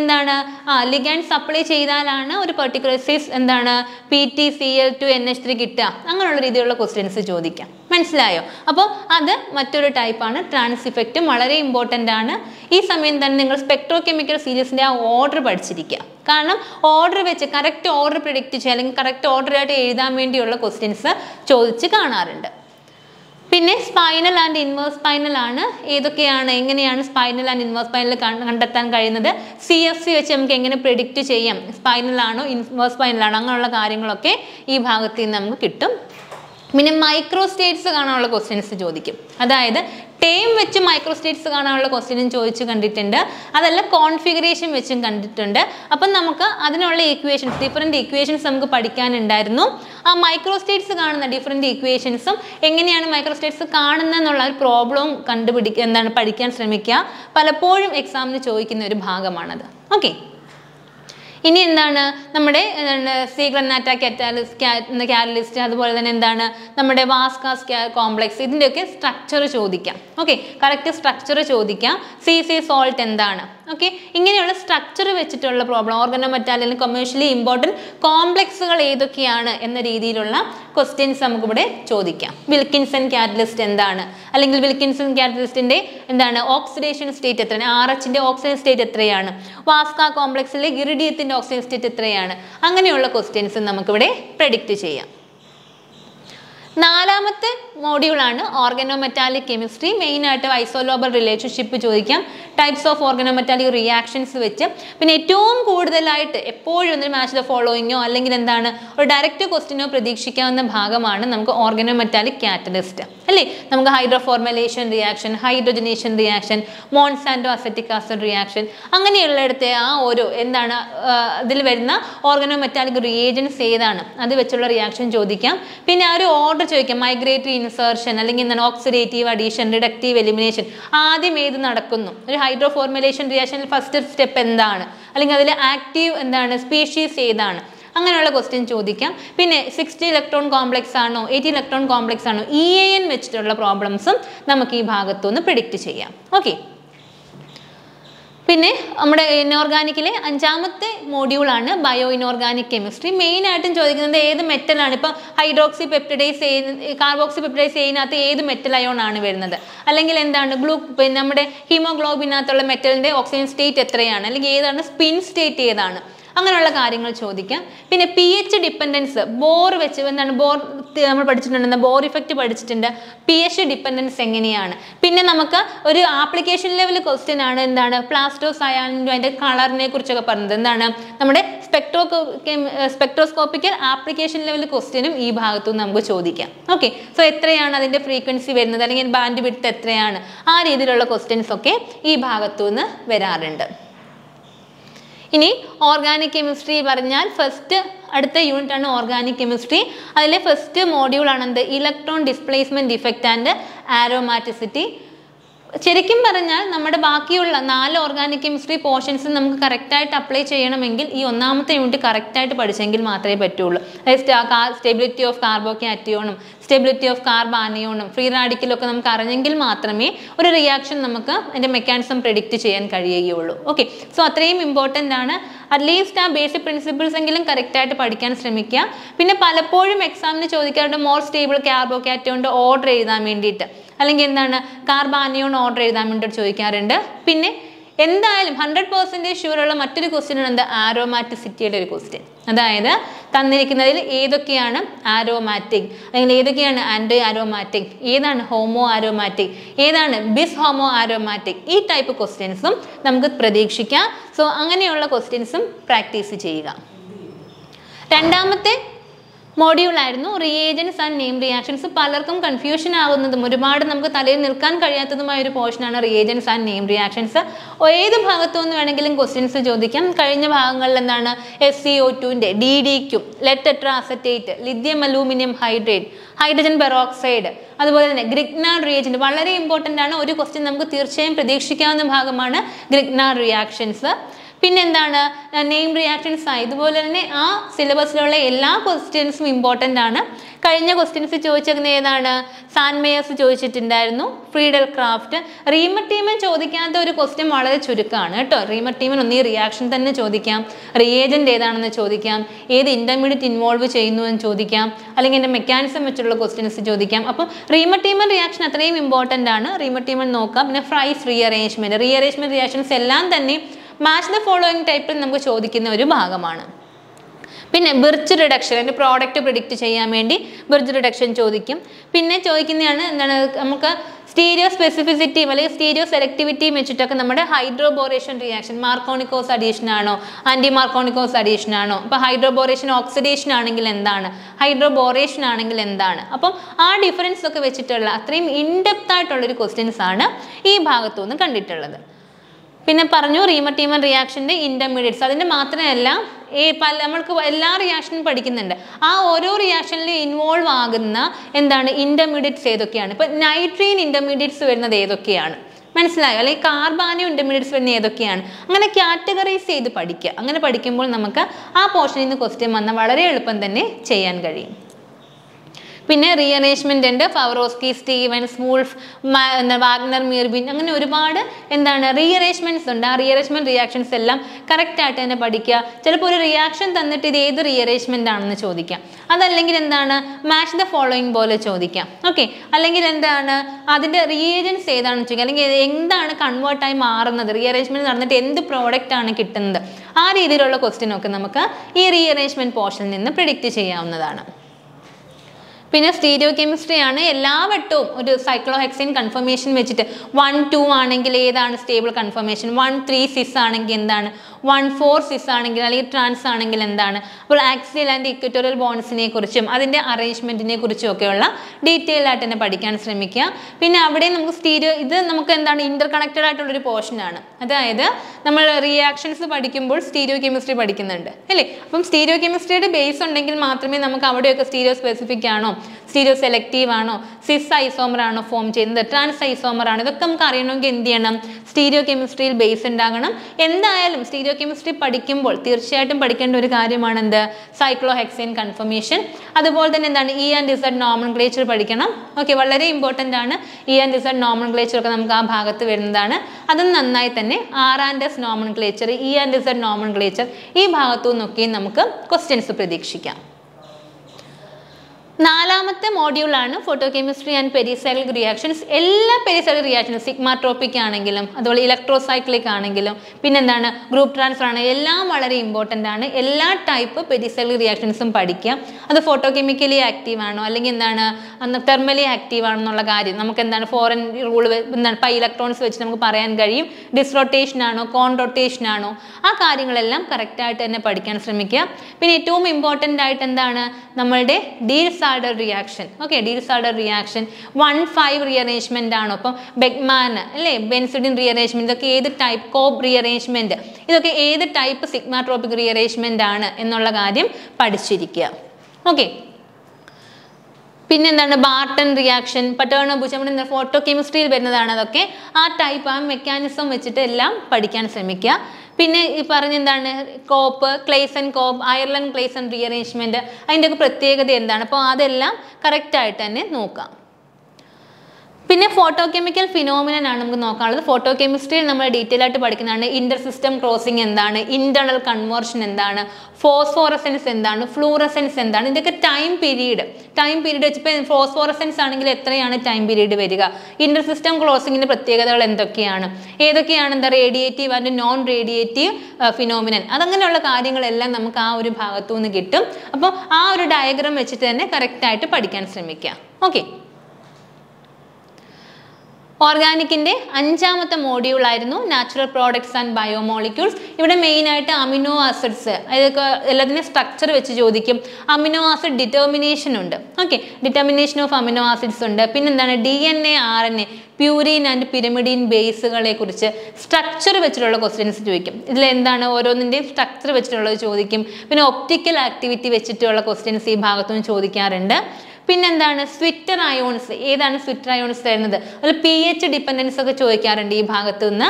എന്താണ് ആ ലിഗാൻഡ് സപ്ലൈ ചെയ്താലാണ് ഒരു പർട്ടിക്കുലർ സീസ് എന്താണ് P T C L two N H three കിട്ടുക, അങ്ങനെയുള്ള രീതിയിലുള്ള ക്വസ്റ്റ്യൻസ് ചോദിക്കാം. മനസ്സിലായോ? അപ്പോൾ അത് മറ്റൊരു ടൈപ്പാണ്. ട്രാൻസ് ഇഫക്റ്റും വളരെ ഇമ്പോർട്ടൻ്റ് ആണ്. ഈ സമയം തന്നെ നിങ്ങൾ സ്പെക്ട്രോ കെമിക്കൽ സീരീസിൻ്റെ ആ ഓർഡർ പഠിച്ചിരിക്കുക. കാരണം ഓർഡർ വെച്ച് കറക്റ്റ് ഓർഡർ പ്രിഡിക്റ്റ് ചെയ്യുക, അല്ലെങ്കിൽ കറക്റ്റ് ഓർഡറായിട്ട് എഴുതാൻ വേണ്ടിയുള്ള ക്വസ്റ്റ്യൻസ് ചോദിച്ച് കാണാറുണ്ട്. പിന്നെ സ്പൈനൽ ആൻഡ് ഇൻവേഴ്സ് സ്പൈനൽ ആണ്. ഏതൊക്കെയാണ്, എങ്ങനെയാണ് സ്പൈനൽ ആൻഡ് ഇൻവേഴ്സ് സ്പൈനൽ കണ്ടെത്താൻ കഴിയുന്നത്, സി എഫ് സി വെച്ച് നമുക്ക് എങ്ങനെ പ്രിഡിക്റ്റ് ചെയ്യാം, സ്പൈനലാണോ ഇൻവേഴ്സ് സ്പൈനലാണോ, അങ്ങനെയുള്ള കാര്യങ്ങളൊക്കെ ഈ ഭാഗത്ത് നിന്ന് നമുക്ക് കിട്ടും. പിന്നെ മൈക്രോ സ്റ്റേറ്റ്സ് കാണാനുള്ള ക്വസ്റ്റ്യൻസ് ചോദിക്കും. അതായത് ടൈം വെച്ച് മൈക്രോ സ്റ്റേറ്റ്സ് കാണാനുള്ള ക്വസ്റ്റ്യനും ചോദിച്ച് കണ്ടിട്ടുണ്ട്, അതല്ല കോൺഫിഗറേഷൻ വെച്ചും കണ്ടിട്ടുണ്ട്. അപ്പം നമുക്ക് അതിനുള്ള ഇക്വേഷൻസ്, ഡിഫറെൻറ്റ് ഇക്വേഷൻസ് നമുക്ക് പഠിക്കാനുണ്ടായിരുന്നു. ആ മൈക്രോ സ്റ്റേറ്റ്സ് കാണുന്ന ഡിഫറെൻറ്റ് ഇക്വേഷൻസും എങ്ങനെയാണ് മൈക്രോ സ്റ്റേറ്റ്സ് കാണുന്നത് എന്നുള്ള ഒരു പ്രോബ്ലവും കണ്ടുപിടിക്കുക, എന്താണ് പഠിക്കാൻ ശ്രമിക്കുക. പലപ്പോഴും എക്സാമിന് ചോദിക്കുന്ന ഒരു ഭാഗമാണത്. ഓക്കെ, ഇനി എന്താണ് നമ്മുടെ സീഗ്ലനാറ്റ കാറ്റലിസ്റ്റ് കാറ്റലിസ്റ്റ് അതുപോലെ തന്നെ എന്താണ് നമ്മുടെ വാസ്കാസ് കോംപ്ലക്സ്, ഇതിൻ്റെയൊക്കെ സ്ട്രക്ചർ ചോദിക്കാം. ഓക്കെ, കറക്റ്റ് സ്ട്രക്ചർ ചോദിക്കാം. സി സി സോൾട്ട് എന്താണ്, ഓക്കെ, ഇങ്ങനെയുള്ള സ്ട്രക്ചർ വെച്ചിട്ടുള്ള പ്രോബ്ലം. ഓർഗനോമെറ്റാലിക് കൊമേഴ്ഷ്യലി ഇമ്പോർട്ടൻറ്റ് കോംപ്ലക്സുകൾ ഏതൊക്കെയാണ് എന്ന രീതിയിലുള്ള ക്വസ്റ്റ്യൻസ് നമുക്കിവിടെ ചോദിക്കാം. വിൽക്കിൻസൺ കാറ്റലിസ്റ്റ് എന്താണ്, അല്ലെങ്കിൽ വിൽക്കിൻസൺ കാറ്റലിസ്റ്റിൻ്റെ എന്താണ് ഓക്സിഡേഷൻ സ്റ്റേറ്റ് എത്രയാണ്, ആർ എച്ചിൻ്റെ ഓക്സിഡേഷൻ സ്റ്റേറ്റ് എത്രയാണ്, വാസ്ക കോംപ്ലക്സിലെ ഇറിഡിയത്തിൻ്റെ ഓക്സിജൻ സ്റ്റേറ്റ് എത്രയാണ്, അങ്ങനെയുള്ള ക്വസ്റ്റ്യൻസ് നമുക്കിവിടെ പ്രെഡിക്റ്റ് ചെയ്യാം. നാലാമത്തെ മോഡ്യൂളാണ് ഓർഗനോമെറ്റാലിക് കെമിസ്ട്രി. മെയിനായിട്ട് ഐസോലോബൽ റിലേഷൻഷിപ്പ് ചോദിക്കാം, ടൈപ്സ് ഓഫ് ഓർഗനോമെറ്റാലിക് റിയാക്ഷൻസ് വെച്ച്. പിന്നെ ഏറ്റവും കൂടുതലായിട്ട് എപ്പോഴും ഒന്ന് മാച്ച് ദ ഫോളോയിങ്ങോ അല്ലെങ്കിൽ എന്താണ് ഒരു ഡയറക്റ്റ് ക്വസ്റ്റ്യനോ പ്രതീക്ഷിക്കാവുന്ന ഭാഗമാണ് നമുക്ക് ഓർഗനോമെറ്റാലിക് കാറ്റലിസ്റ്റ്, അല്ലേ? നമുക്ക് hydroformylation reaction, hydrogenation reaction, Monsanto acetic acid reaction, അങ്ങനെയുള്ളിടത്തെ ആ ഓരോ എന്താണ് ഇതിൽ വരുന്ന ഓർഗനോമെറ്റാലിക് റിയേജൻസ് ഏതാണ്, അത് വെച്ചുള്ള റിയാക്ഷൻ ചോദിക്കാം. പിന്നെ ആ ഒരു ഓർഡർ ചോദിക്കാം, മൈഗ്രേറ്ററി ഇൻസേർഷൻ, അല്ലെങ്കിൽ എന്താണ് ഓക്സിഡേറ്റീവ് അഡീഷൻ, റിഡക്റ്റീവ് എലിമിനേഷൻ, ആദ്യം ഏത് നടക്കുന്നു, ഒരു ഹൈഡ്രോഫോർമലേഷൻ റിയാക്ഷനിൽ ഫസ്റ്റ് സ്റ്റെപ്പ് എന്താണ്, അല്ലെങ്കിൽ അതിൽ ആക്റ്റീവ് എന്താണ് സ്പീഷീസ് ഏതാണ്, അങ്ങനെയുള്ള ക്വസ്റ്റ്യൻ ചോദിക്കാം. പിന്നെ സിക്സ്റ്റി ഇലക്ട്രോൺ കോംപ്ലക്സ് ആണോ എയ്റ്റി ഇലക്ട്രോൺ കോംപ്ലക്സ് ആണോ, ഇ എ എൻ വെച്ചിട്ടുള്ള പ്രോബ്ലംസും നമുക്ക് ഈ ഭാഗത്തുനിന്ന് പ്രിഡിക്റ്റ് ചെയ്യാം. ഓക്കെ, പിന്നെ നമ്മുടെ ഇനോർഗാനിക്കിലെ അഞ്ചാമത്തെ മോഡ്യൂളാണ് ബയോ ഇനോർഗാനിക് കെമിസ്ട്രി. മെയിൻ ആയിട്ടും ചോദിക്കുന്നത് ഏത് മെറ്റലാണ്, ഇപ്പോൾ ഹൈഡ്രോക്സി പെപ്റ്റിഡേസ് കാർബോക്സി പെപ്റ്റിഡേസ് എയിനകത്ത് ഏത് മെറ്റൽ അയോണാണ് വരുന്നത്, അല്ലെങ്കിൽ എന്താണ് ഗ്ലൂ പിന്നെ നമ്മുടെ ഹീമോഗ്ലോബിനകത്തുള്ള മെറ്റലിൻ്റെ ഓക്സിജൻ സ്റ്റേറ്റ് എത്രയാണ്, അല്ലെങ്കിൽ ഏതാണ് സ്പിൻ സ്റ്റേറ്റ് ഏതാണ്, അങ്ങനെയുള്ള കാര്യങ്ങൾ ചോദിക്കാം. പിന്നെ പി എച്ച് ഡിപ്പെൻഡൻസ് ബോർ വെച്ച് എന്താണ് ബോർ നമ്മൾ പഠിച്ചിട്ടുണ്ട്, ബോർ ഇഫക്റ്റ് പഠിച്ചിട്ടുണ്ട്. പി എച്ച് ഡിപ്പെൻഡൻസ് എങ്ങനെയാണ്, പിന്നെ നമുക്ക് ഒരു ആപ്ലിക്കേഷൻ ലെവൽ ക്വസ്റ്റ്യൻ ആണ് എന്താണ് പ്ലാസ്റ്റോസയാനും അതിൻ്റെ കളറിനെ കുറിച്ചൊക്കെ പറഞ്ഞത്, എന്താണ് നമ്മുടെ സ്പെക്ട്രോ സ്പെക്ട്രോസ്കോപ്പിക്കൽ ആപ്ലിക്കേഷൻ ലെവൽ ക്വസ്റ്റ്യനും ഈ ഭാഗത്തു നിന്ന് നമുക്ക് ചോദിക്കാം. ഓക്കെ, സോ എത്രയാണ് അതിൻ്റെ ഫ്രീക്വൻസി വരുന്നത് അല്ലെങ്കിൽ ബാൻഡ് വിഡ്ത്ത് എത്രയാണ്, ആ രീതിയിലുള്ള ക്വസ്റ്റ്യൻസ് ഒക്കെ ഈ ഭാഗത്തു നിന്ന് വരാറുണ്ട്. ഇനി ഓർഗാനിക് കെമിസ്ട്രി പറഞ്ഞാൽ ഫസ്റ്റ് അടുത്ത യൂണിറ്റ് ആണ് ഓർഗാനിക് കെമിസ്ട്രി. അതിലെ ഫസ്റ്റ് മോഡ്യൂളാണ് എന്ത് electron displacement effect and aromaticity. ശരിക്കും പറഞ്ഞാൽ നമ്മുടെ ബാക്കിയുള്ള നാല് ഓർഗാനിക് കെമിസ്ട്രി പോർഷൻസ് നമുക്ക് കറക്റ്റായിട്ട് അപ്ലൈ ചെയ്യണമെങ്കിൽ ഈ ഒന്നാമത്തെ യൂണിറ്റ് കറക്റ്റായിട്ട് പഠിച്ചെങ്കിൽ മാത്രമേ പറ്റുള്ളൂ. അതായത് സ്റ്റെബിലിറ്റി ഓഫ് കാർബോക്യാറ്റയോണും സ്റ്റെബിലിറ്റി ഓഫ് കാർബാനിയോണും ഫ്രീ റാഡിക്കലൊക്കെ നമുക്ക് അറിഞ്ഞെങ്കിൽ മാത്രമേ ഒരു റിയാക്ഷൻ നമുക്ക് അതിൻ്റെ മെക്കാനിസം പ്രെഡിക്റ്റ് ചെയ്യാൻ കഴിയുകയുള്ളൂ. ഓക്കെ, സോ അത്രയും ഇമ്പോർട്ടൻ്റ് ആണ്. അറ്റ്ലീസ്റ്റ് ആ ബേസിക് പ്രിൻസിപ്പിൾസ് എങ്കിലും കറക്റ്റായിട്ട് പഠിക്കാൻ ശ്രമിക്കുക. പിന്നെ പലപ്പോഴും എക്സാമിന് ചോദിക്കാറുണ്ട് മോർ സ്റ്റേബിൾ കാർബോക്യാറ്റയോണിൻ്റെ ഓർഡർ എഴുതാൻ വേണ്ടിയിട്ട്, അല്ലെങ്കിൽ എന്താണ് കാർബാനിയോൺ ഓർഡർ എഴുതാൻ വേണ്ടിയിട്ട് ചോദിക്കാറുണ്ട്. പിന്നെ എന്തായാലും ഹൺഡ്രഡ് പെർസെൻറ്റേജ് ഷുവറുള്ള മറ്റൊരു ക്വസ്റ്റ്യനാണ് എന്താ ആരോമാറ്റിസിറ്റിയുടെ ഒരു ക്വസ്റ്റ്യൻ. അതായത് തന്നിരിക്കുന്നതിൽ ഏതൊക്കെയാണ് ആരോമാറ്റിക് അല്ലെങ്കിൽ ഏതൊക്കെയാണ് ആൻറ്റി ആരോമാറ്റിക്, ഏതാണ് ഹോമോ ആരോമാറ്റിക്, ഏതാണ് ബിസ് ഹോമോ ആരോമാറ്റിക്, ഈ ടൈപ്പ് ക്വസ്റ്റ്യൻസും നമുക്ക് പ്രതീക്ഷിക്കാം. സോ അങ്ങനെയുള്ള ക്വസ്റ്റ്യൻസും പ്രാക്ടീസ് ചെയ്യുക. രണ്ടാമത്തെ മോഡ്യൂളായിരുന്നു റിയേജൻസ് ആൻഡ് നെയിം റിയാക്ഷൻസ്. പലർക്കും കൺഫ്യൂഷൻ ആകുന്നതും ഒരുപാട് നമുക്ക് തലയിൽ നിൽക്കാൻ കഴിയാത്തതുമായ ഒരു പോർഷനാണ് റിയേജൻസ് ആൻഡ് നെയിം റിയാക്ഷൻസ്. ഏത് ഭാഗത്തു നിന്ന് വേണമെങ്കിലും ക്വസ്റ്റ്യൻസ് ചോദിക്കാം. കഴിഞ്ഞ ഭാഗങ്ങളിൽ എന്താണ് എസ് സി ഒ ടുവിൻ്റെ D D Q, lead tetraacetate, lithium aluminium hydrate, hydrogen peroxide, അതുപോലെ തന്നെ ഗ്രിഗ്നാർ റിയേജൻറ്റ് വളരെ ഇമ്പോർട്ടൻ്റ് ആണ്. ഒരു ക്വസ്റ്റ്യൻ നമുക്ക് തീർച്ചയായും പ്രതീക്ഷിക്കാവുന്ന ഭാഗമാണ് ഗ്രിഗ്നാർ റിയാക്ഷൻസ്. പിന്നെന്താണ് നെയിം റിയാക്ഷൻസ് ആയി ഇതുപോലെ തന്നെ ആ സിലബസിലുള്ള എല്ലാ ക്വസ്റ്റ്യൻസും ഇമ്പോർട്ടൻ്റ് ആണ്. കഴിഞ്ഞ ക്വസ്റ്റ്യൻസ് ചോദിച്ചിരുന്ന ഏതാണ് സാൻമേയേഴ്സ് ചോദിച്ചിട്ടുണ്ടായിരുന്നു, ഫ്രീഡൽ ക്രാഫ്റ്റ്. റീമർ-ടീമൻ ചോദിക്കാത്ത ഒരു ക്വസ്റ്റ്യൻ വളരെ ചുരുക്കമാണ് കേട്ടോ. റീമർ-ടീമൻ ഒന്ന് ഈ റിയാക്ഷൻ തന്നെ ചോദിക്കാം, റിയേജൻ്റ് ഏതാണെന്ന് ചോദിക്കാം, ഏത് ഇൻ്റർമീഡിയറ്റ് ഇൻവോൾവ് ചെയ്യുന്നു എന്ന് ചോദിക്കാം, അല്ലെങ്കിൽ എൻ്റെ മെക്കാനിസം വെച്ചുള്ള ക്വസ്റ്റ്യൻസ് ചോദിക്കാം. അപ്പോൾ റീമർ-ടീമൻ റിയാക്ഷൻ അത്രയും ഇമ്പോർട്ടൻ്റ് ആണ്. റീമർ-ടീമൻ നോക്കാം. പിന്നെ ഫ്രൈസ് റീഅറേഞ്ച്മെൻറ്റ് റീഅറേഞ്ച്മെൻറ്റ് റിയാക്ഷൻസ് എല്ലാം തന്നെ മാച്ച് ദ ഫോളോയിങ് ടൈപ്പിൽ നമുക്ക് ചോദിക്കുന്ന ഒരു ഭാഗമാണ്. പിന്നെ ബിർച്ച് റിഡക്ഷൻ, അതിൻ്റെ പ്രോഡക്റ്റ് പ്രിഡിക്റ്റ് ചെയ്യാൻ വേണ്ടി ബിർച്ച് റിഡക്ഷൻ ചോദിക്കും. പിന്നെ ചോദിക്കുന്നതാണ് എന്താണ് നമുക്ക് സ്റ്റീരിയോ സ്പെസിഫിസിറ്റിയും അല്ലെങ്കിൽ സ്റ്റീരിയോ സെലക്ടിവിറ്റിയും വെച്ചിട്ടൊക്കെ നമ്മുടെ ഹൈഡ്രോബോറേഷൻ റിയാക്ഷൻ മാർക്കോണിക്കോസ് അഡീഷൻ ആണോ ആൻറ്റി മാർക്കോണിക്കോസ് അഡീഷൻ ആണോ, അപ്പോൾ ഹൈഡ്രോബോറേഷൻ ഓക്സിഡേഷൻ ആണെങ്കിൽ എന്താണ്, ഹൈഡ്രോബോറേഷൻ ആണെങ്കിൽ എന്താണ്, അപ്പം ആ ഡിഫറൻസ് ഒക്കെ വെച്ചിട്ടുള്ള അത്രയും ഇൻഡെപ്ത് ആയിട്ടുള്ളൊരു ക്വസ്റ്റ്യൻസ് ആണ് ഈ ഭാഗത്തു നിന്ന് കണ്ടിട്ടുള്ളത്. പിന്നെ പറഞ്ഞു റീമർ-ടീമൻ റിയാക്ഷൻ്റെ ഇൻ്റർമീഡിയറ്റ്സ്. അതിൻ്റെ മാത്രമല്ല ഈ പല നമ്മൾക്ക് എല്ലാ റിയാക്ഷനും പഠിക്കുന്നുണ്ട്, ആ ഓരോ റിയാക്ഷനിൽ ഇൻവോൾവ് ആകുന്ന എന്താണ് ഇൻ്റർമീഡിയറ്റ്സ് ഏതൊക്കെയാണ്, ഇപ്പം നൈട്രീൻ ഇൻ്റർമീഡിയറ്റ്സ് വരുന്നത് ഏതൊക്കെയാണ് മനസ്സിലായോ, അല്ലെങ്കിൽ കാർബാനിയം ഇൻ്റർമീഡിയറ്റ്സ് വരുന്നത് ഏതൊക്കെയാണ്, അങ്ങനെ കാറ്റഗറൈസ് ചെയ്ത് പഠിക്കുക. അങ്ങനെ പഠിക്കുമ്പോൾ നമുക്ക് ആ പോർഷനിൽ നിന്ന് ക്വസ്റ്റ്യൻ വന്നാൽ വളരെ എളുപ്പം തന്നെ ചെയ്യാൻ കഴിയും. പിന്നെ റീഅറേഞ്ച്മെൻ്റ് ഉണ്ട്. Favorskii, Stevens, Wolff, Wagner, Meerwein, അങ്ങനെ ഒരുപാട് എന്താണ് റീഅറേഞ്ച്മെൻറ്റ്സ് ഉണ്ട്. ആ റീഅറേഞ്ച്മെൻറ്റ് റിയാക്ഷൻസ് എല്ലാം കറക്റ്റായിട്ട് തന്നെ പഠിക്കുക. ചിലപ്പോൾ ഒരു റിയാക്ഷൻ തന്നിട്ട് ഇത് ഏത് റീഅറേഞ്ച്മെൻ്റ് ആണെന്ന് ചോദിക്കാം, അതല്ലെങ്കിൽ എന്താണ് മാച്ച് ദ ഫോളോയിങ് പോലെ ചോദിക്കാം. ഓക്കെ, അല്ലെങ്കിൽ എന്താണ് അതിൻ്റെ റീയേജൻസ് ഏതാണെന്ന് ചോദിക്കുക, അല്ലെങ്കിൽ എന്താണ് കൺവേർട്ടായി മാറുന്നത്, റീഅറേഞ്ച്മെൻറ്റ് നടന്നിട്ട് എന്ത് പ്രോഡക്റ്റാണ് കിട്ടുന്നത്, ആ രീതിയിലുള്ള ക്വസ്റ്റ്യനൊക്കെ നമുക്ക് ഈ റീഅറേഞ്ച്മെൻറ്റ് പോർഷനിൽ നിന്ന് പ്രിഡിക്റ്റ് ചെയ്യാവുന്നതാണ്. പിന്നെ സ്റ്റീരിയോ കെമിസ്ട്രിയാണ്. എല്ലാ വട്ടവും ഒരു സൈക്ലോഹെക്സൈൻ കൺഫർമേഷൻ വെച്ചിട്ട് വൺ ടു ആണെങ്കിൽ ഏതാണ് stable conformation, one three cis ആണെങ്കിൽ എന്താണ്, വൺ ഫോർ സിസ് ആണെങ്കിൽ അല്ലെങ്കിൽ ട്രാൻസ് ആണെങ്കിൽ എന്താണ്, അപ്പോൾ ആക്സിയൽ ആൻഡ് ഇക്വറ്റോറിയൽ ബോൺസിനെ കുറിച്ചും അതിൻ്റെ അറേഞ്ച്മെൻറ്റിനെ കുറിച്ചും ഒക്കെയുള്ള ഡീറ്റെയിൽ ആയിട്ട് തന്നെ പഠിക്കാൻ ശ്രമിക്കുക. പിന്നെ അവിടെ നമുക്ക് സ്റ്റീരിയോ ഇത് നമുക്ക് എന്താണ് ഇൻ്റർ കണക്റ്റഡ് ആയിട്ടുള്ളൊരു പോർഷനാണ്. അതായത് നമ്മൾ റിയാക്ഷൻസ് പഠിക്കുമ്പോൾ സ്റ്റീരിയോ കെമിസ്ട്രി പഠിക്കുന്നുണ്ട് അല്ലേ, അപ്പം സ്റ്റീരിയോ കെമിസ്ട്രിയുടെ ബേസ് ഉണ്ടെങ്കിൽ മാത്രമേ നമുക്ക് അവിടെയൊക്കെ സ്റ്റീരിയോ സ്പെസിഫിക് ആണോ stereoselective aano, cis isomer aano form cheynadu, trans isomer aano, idokka namukku ariyanengil endu cheyanam stereochemistry il base undaganam. Endayalum stereochemistry padikkumbol thirchayattum padikkenda oru karyamanu endu cyclohexane conformation. Adupole thanne endana E and Z nomenclature padikkanam. Okay, വളരെ important aanu E and Z nomenclature okke namukku aa bhagathu varunadana. Adum nannayi thanne R and S nomenclature, E and Z nomenclature ee bhagathu nokke namukku questions pradikshikam. നാലാമത്തെ module ആണ് photochemistry and pericyclic reactions. എല്ലാ pericyclic റിയാക്ഷനും sigmatropic ആണെങ്കിലും അതുപോലെ ഇലക്ട്രോസൈക്ലിക് ആണെങ്കിലും പിന്നെന്താണ് group transfer ആണ്, എല്ലാം വളരെ ഇമ്പോർട്ടൻ്റ് ആണ്. എല്ലാ ടൈപ്പ് പെരിസൈക്ലിക് റിയാക്ഷൻസും പഠിക്കാം. അത് ഫോട്ടോകെമിക്കലി ആക്റ്റീവ് ആണോ അല്ലെങ്കിൽ എന്താണ് തെർമലി ആക്റ്റീവ് ആണോ എന്നുള്ള കാര്യം നമുക്ക് എന്താണ് ഫോറിൻ റൂൾ എന്താണ് പൈ ഇലക്ട്രോൺസ് വെച്ച് നമുക്ക് പറയാൻ കഴിയും. ഡിസ്റൊട്ടേഷൻ ആണോ കോൺ റൊട്ടേഷൻ ആണോ, ആ കാര്യങ്ങളെല്ലാം കറക്റ്റായിട്ട് തന്നെ പഠിക്കാൻ ശ്രമിക്കുക. പിന്നെ ഏറ്റവും ഇമ്പോർട്ടൻ്റ് ആയിട്ട് എന്താണ് നമ്മളുടെ Diels Diels-Alder reaction. Okay, Diels-Alder reaction. one five rearrangement aanu. Appo Beckmann alle benzidine rearrangement idokke edu type Cope rearrangement idokke edu type sigmatropic rearrangement aanu ennolla karyam padichirikka. Okay. പിന്നെന്താണ് Barton reaction, Paterno Buchi എന്ന photo കെമിസ്ട്രിയിൽ വരുന്നതാണ്. അതൊക്കെ ആ type ആ mechanism വെച്ചിട്ട് എല്ലാം പഠിക്കാൻ ശ്രമിക്കുക. പിന്നെ ഈ പറഞ്ഞെന്താണ് Cope, Claisen Cope, Ireland Claisen rearrangement, അതിൻ്റെയൊക്കെ പ്രത്യേകത എന്താണ്, അപ്പോൾ അതെല്ലാം കറക്റ്റായിട്ട് തന്നെ നോക്കാം. പിന്നെ ഫോട്ടോ കെമിക്കൽ ഫിനോമിനൻ ആണ് നമുക്ക് നോക്കാനുള്ളത്. ഫോട്ടോ കെമിസ്ട്രിയിൽ നമ്മൾ ഡീറ്റെയിൽ ആയിട്ട് പഠിക്കുന്നതാണ് ഇന്റർ സിസ്റ്റം ക്രോസിംഗ് എന്താണ്, ഇന്റേണൽ കൺവേർഷൻ എന്താണ്, ഫോസ്ഫോറസെൻസ് എന്താണ്, ഫ്ലൂറസെൻസ് എന്താണ്, ഇതൊക്കെ ടൈം പീരീഡ് ടൈം പീരീഡ് വെച്ചിപ്പോൾ ഫോസ്ഫോറസെൻസ് ആണെങ്കിൽ എത്രയാണ് ടൈം പീരീഡ് വരിക, ഇന്റർ സിസ്റ്റം ക്രോസിംഗിൻ്റെ പ്രത്യേകതകൾ എന്തൊക്കെയാണ്, ഏതൊക്കെയാണ് എന്താ radiative and non radiative phenomenon, അതങ്ങനെയുള്ള കാര്യങ്ങളെല്ലാം നമുക്ക് ആ ഒരു ഭാഗത്തു നിന്ന് കിട്ടും. അപ്പോൾ ആ ഒരു ഡയഗ്രാം വെച്ചിട്ട് തന്നെ കറക്റ്റായിട്ട് പഠിക്കാൻ ശ്രമിക്കുക. ഓക്കെ, ഓർഗാനിക്കിൻ്റെ അഞ്ചാമത്തെ മോഡ്യൂളായിരുന്നു നാച്ചുറൽ പ്രോഡക്ട്സ് ആൻഡ് ബയോമോളിക്യൂൾസ്. ഇവിടെ മെയിനായിട്ട് അമിനോ ആസിഡ്സ്, അതൊക്കെ എല്ലാത്തിൻ്റെയും സ്ട്രക്ചർ വെച്ച് ചോദിക്കും. അമിനോ ആസിഡ് ഡിറ്റർമിനേഷൻ ഉണ്ട്. Okay, determination of amino acids ഉണ്ട്. പിന്നെന്താണ് D N A, R N A, purine and pyrimidine ബേസുകളെ കുറിച്ച് സ്ട്രക്ചർ വെച്ചിട്ടുള്ള ക്വസ്റ്റ്യൻസ് ചോദിക്കും. ഇതിലെന്താണ് ഓരോന്നിൻ്റെയും സ്ട്രക്ചർ വെച്ചിട്ടുള്ളത് ചോദിക്കും. പിന്നെ ഒപ്റ്റിക്കൽ ആക്ടിവിറ്റി വെച്ചിട്ടുള്ള ക്വസ്റ്റ്യൻസ് ഈ ഭാഗത്തുനിന്ന് ചോദിക്കാറുണ്ട്. പിന്നെന്താണ് സ്വിറ്റർ അയോൺസ്, ഏതാണ് സ്വിറ്റർ അയോൺസ് തരുന്നത്, അതിൽ പി എച്ച് ഡിപ്പെൻഡൻസ് ഒക്കെ ചോദിക്കാറുണ്ട് ഈ ഭാഗത്തു നിന്ന്.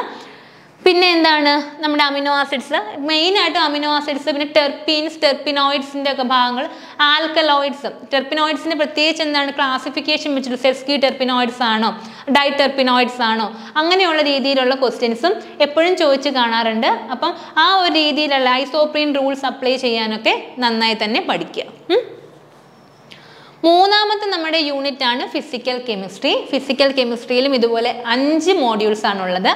പിന്നെ എന്താണ് നമ്മുടെ അമിനോ ആസിഡ്സ്, മെയിനായിട്ട് അമിനോ ആസിഡ്സ്, പിന്നെ ടെർപ്പീൻസ്, ടെർപ്പിനോയിഡ്സിൻ്റെ ഒക്കെ ഭാഗങ്ങൾ, ആൽക്കലോയിഡ്സ്. ടെർപ്പിനോയിഡ്സിൻ്റെ പ്രത്യേകിച്ച് എന്താണ് ക്ലാസിഫിക്കേഷൻ വെച്ചിട്ട് സെസ്ക്യൂ ടെർപ്പിനോയിഡ്സ് ആണോ ഡൈ ടെർപ്പിനോയിഡ്സ് ആണോ, അങ്ങനെയുള്ള രീതിയിലുള്ള ക്വസ്റ്റ്യൻസും എപ്പോഴും ചോദിച്ച് കാണാറുണ്ട്. അപ്പം ആ ഒരു രീതിയിലുള്ള ഐസോപ്രീൻ റൂൾസ് അപ്ലൈ ചെയ്യാനൊക്കെ നന്നായി തന്നെ പഠിക്കുക. മൂന്നാമത്തെ നമ്മുടെ യൂണിറ്റ് ആണ് ഫിസിക്കൽ കെമിസ്ട്രി. ഫിസിക്കൽ കെമിസ്ട്രിയിലും ഇതുപോലെ അഞ്ച് മോഡ്യൂൾസ് ആണുള്ളത്.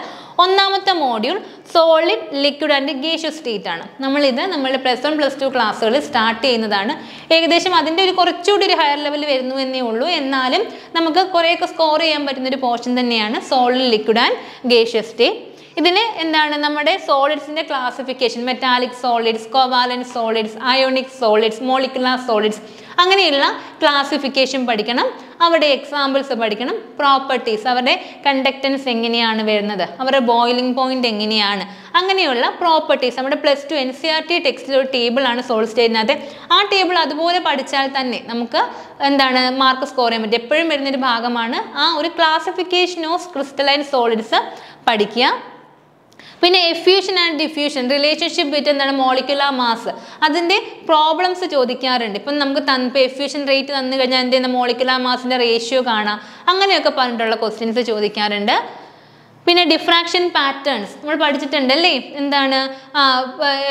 ഒന്നാമത്തെ module solid, liquid and gaseous state ആണ്. നമ്മളിത് നമ്മൾ പ്ലസ് വൺ പ്ലസ് ടു ക്ലാസ്സുകൾ സ്റ്റാർട്ട് ചെയ്യുന്നതാണ്. ഏകദേശം അതിൻ്റെ ഒരു കുറച്ചുകൂടി ഒരു ഹയർ ലെവൽ വരുന്നു എന്നേ ഉള്ളൂ. എന്നാലും നമുക്ക് കുറേയൊക്കെ സ്കോർ ചെയ്യാൻ പറ്റുന്നൊരു പോർഷൻ തന്നെയാണ് solid, liquid and gaseous state. ഇതിന് എന്താണ് നമ്മുടെ സോളിഡ്സിൻ്റെ classification, metallic solids, covalent solids, ionic solids, molecular solids, അങ്ങനെയുള്ള ക്ലാസിഫിക്കേഷൻ പഠിക്കണം. അവരുടെ എക്സാമ്പിൾസ് പഠിക്കണം. പ്രോപ്പർട്ടീസ്, അവരുടെ കണ്ടക്റ്റൻസ് എങ്ങനെയാണ് വരുന്നത്, അവരുടെ ബോയിലിംഗ് പോയിന്റ് എങ്ങനെയാണ്, അങ്ങനെയുള്ള പ്രോപ്പർട്ടീസ്. നമ്മുടെ plus two N C R T ടെക്സ്റ്റിൽ ഒരു ടേബിളാണ് സോളിഡ് സ്റ്റേറ്റിനകത്ത്. ആ ടേബിൾ അതുപോലെ പഠിച്ചാൽ തന്നെ നമുക്ക് എന്താണ് മാർക്ക് സ്കോർ ചെയ്യാൻ പറ്റും. എപ്പോഴും വരുന്നൊരു ഭാഗമാണ് ആ ഒരു ക്ലാസിഫിക്കേഷൻ ഓഫ് ക്രിസ്റ്റലൈൻ സോളിഡ്സ് പഠിക്കുക. പിന്നെ effusion and diffusion, relationship bit എന്താണ് മോളിക്കുലാർ മാസ്, അതിൻ്റെ പ്രോബ്ലംസ് ചോദിക്കാറുണ്ട്. ഇപ്പം നമുക്ക് തന്നിപ്പോൾ എഫ്യൂഷൻ റേറ്റ് തന്നു കഴിഞ്ഞാൽ എന്ത് ചെയ്യുന്ന മോളിക്കുലാർ മാസിൻ്റെ റേഷ്യോ കാണാം, അങ്ങനെയൊക്കെ പറഞ്ഞിട്ടുള്ള ക്വസ്റ്റ്യൻസ് ചോദിക്കാറുണ്ട്. പിന്നെ ഡിഫ്രാക്ഷൻ പാറ്റേൺസ് നമ്മൾ പഠിച്ചിട്ടുണ്ട് അല്ലേ, എന്താണ്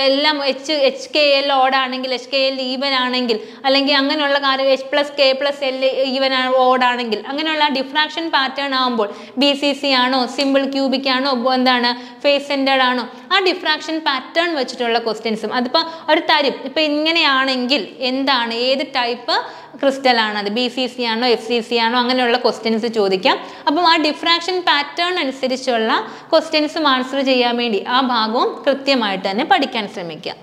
എല്ലാം എച്ച് എച്ച് കെ എൽ ഓടാണെങ്കിൽ, എച്ച് കെ എൽ ഈവൻ ആണെങ്കിൽ, അല്ലെങ്കിൽ അങ്ങനെയുള്ള കാര്യം H plus K plus L even ഓടാണെങ്കിൽ, അങ്ങനെയുള്ള ഡിഫ്രാക്ഷൻ പാറ്റേൺ ആകുമ്പോൾ ബി സി സി ആണോ സിമ്പിൾ ക്യൂബിക് ആണോ എന്താണ് ഫേസ് സെൻറ്റേഡ് ആണോ, ആ ഡിഫ്രാക്ഷൻ പാറ്റേൺ വെച്ചിട്ടുള്ള ക്വസ്റ്റ്യൻസും. അതിപ്പോൾ ഒരു തരും, ഇപ്പം ഇങ്ങനെയാണെങ്കിൽ എന്താണ് ഏത് ടൈപ്പ് ക്രിസ്റ്റൽ ആണത്, ബി സി സി ആണോ എഫ് സി സി ആണോ, അങ്ങനെയുള്ള ക്വസ്റ്റ്യൻസ് ചോദിക്കാം. അപ്പം ആ ഡിഫ്രാക്ഷൻ പാറ്റേൺ അനുസരിച്ച് ുള്ള ക്വസ്റ്റ്യൻസും ആൻസർ ചെയ്യാൻ വേണ്ടി ആ ഭാഗവും കൃത്യമായിട്ട് തന്നെ പഠിക്കാൻ ശ്രമിക്കുക.